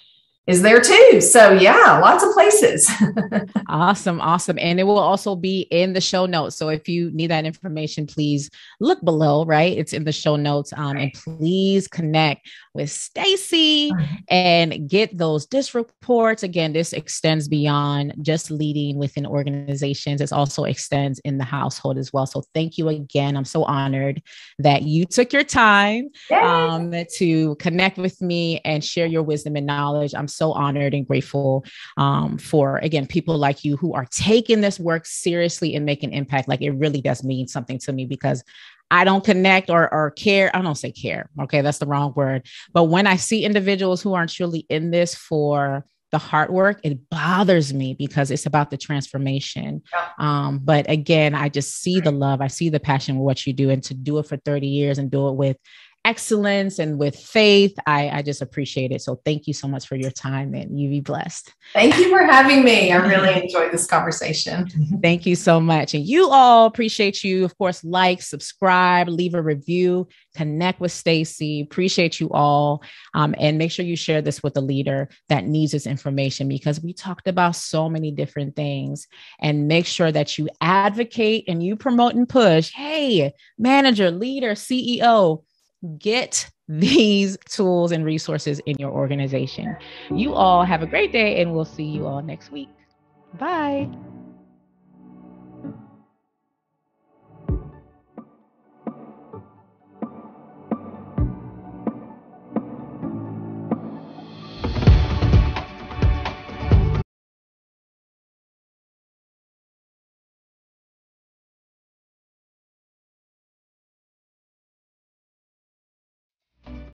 is there too. So yeah, lots of places. Awesome. Awesome. And it will also be in the show notes. So if you need that information, please look below, right? It's in the show notes. Um, and please connect with Stacey and get those disc reports. Again, this extends beyond just leading within organizations. It also extends in the household as well. So thank you again. I'm so honored that you took your time um, to connect with me and share your wisdom and knowledge. I'm so honored and grateful um, for, again, people like you who are taking this work seriously and making an impact. Like it really does mean something to me, because I don't connect or, or care. I don't say care. Okay. That's the wrong word. But when I see individuals who aren't truly in this for the hard work, it bothers me because it's about the transformation. Yeah. Um, but again, I just see the love. I see the passion with what you do, and to do it for thirty years and do it with excellence and with faith. I, I just appreciate it. So thank you so much for your time, and you be blessed. Thank you for having me. I really enjoyed this conversation. Thank you so much. And you all, appreciate you. Of course, like, subscribe, leave a review, connect with Stacey. Appreciate you all. Um, and make sure you share this with a leader that needs this information, because we talked about so many different things. And make sure that you advocate and you promote and push. Hey, manager, leader, C E O, get these tools and resources in your organization. You all have a great day, and we'll see you all next week. Bye.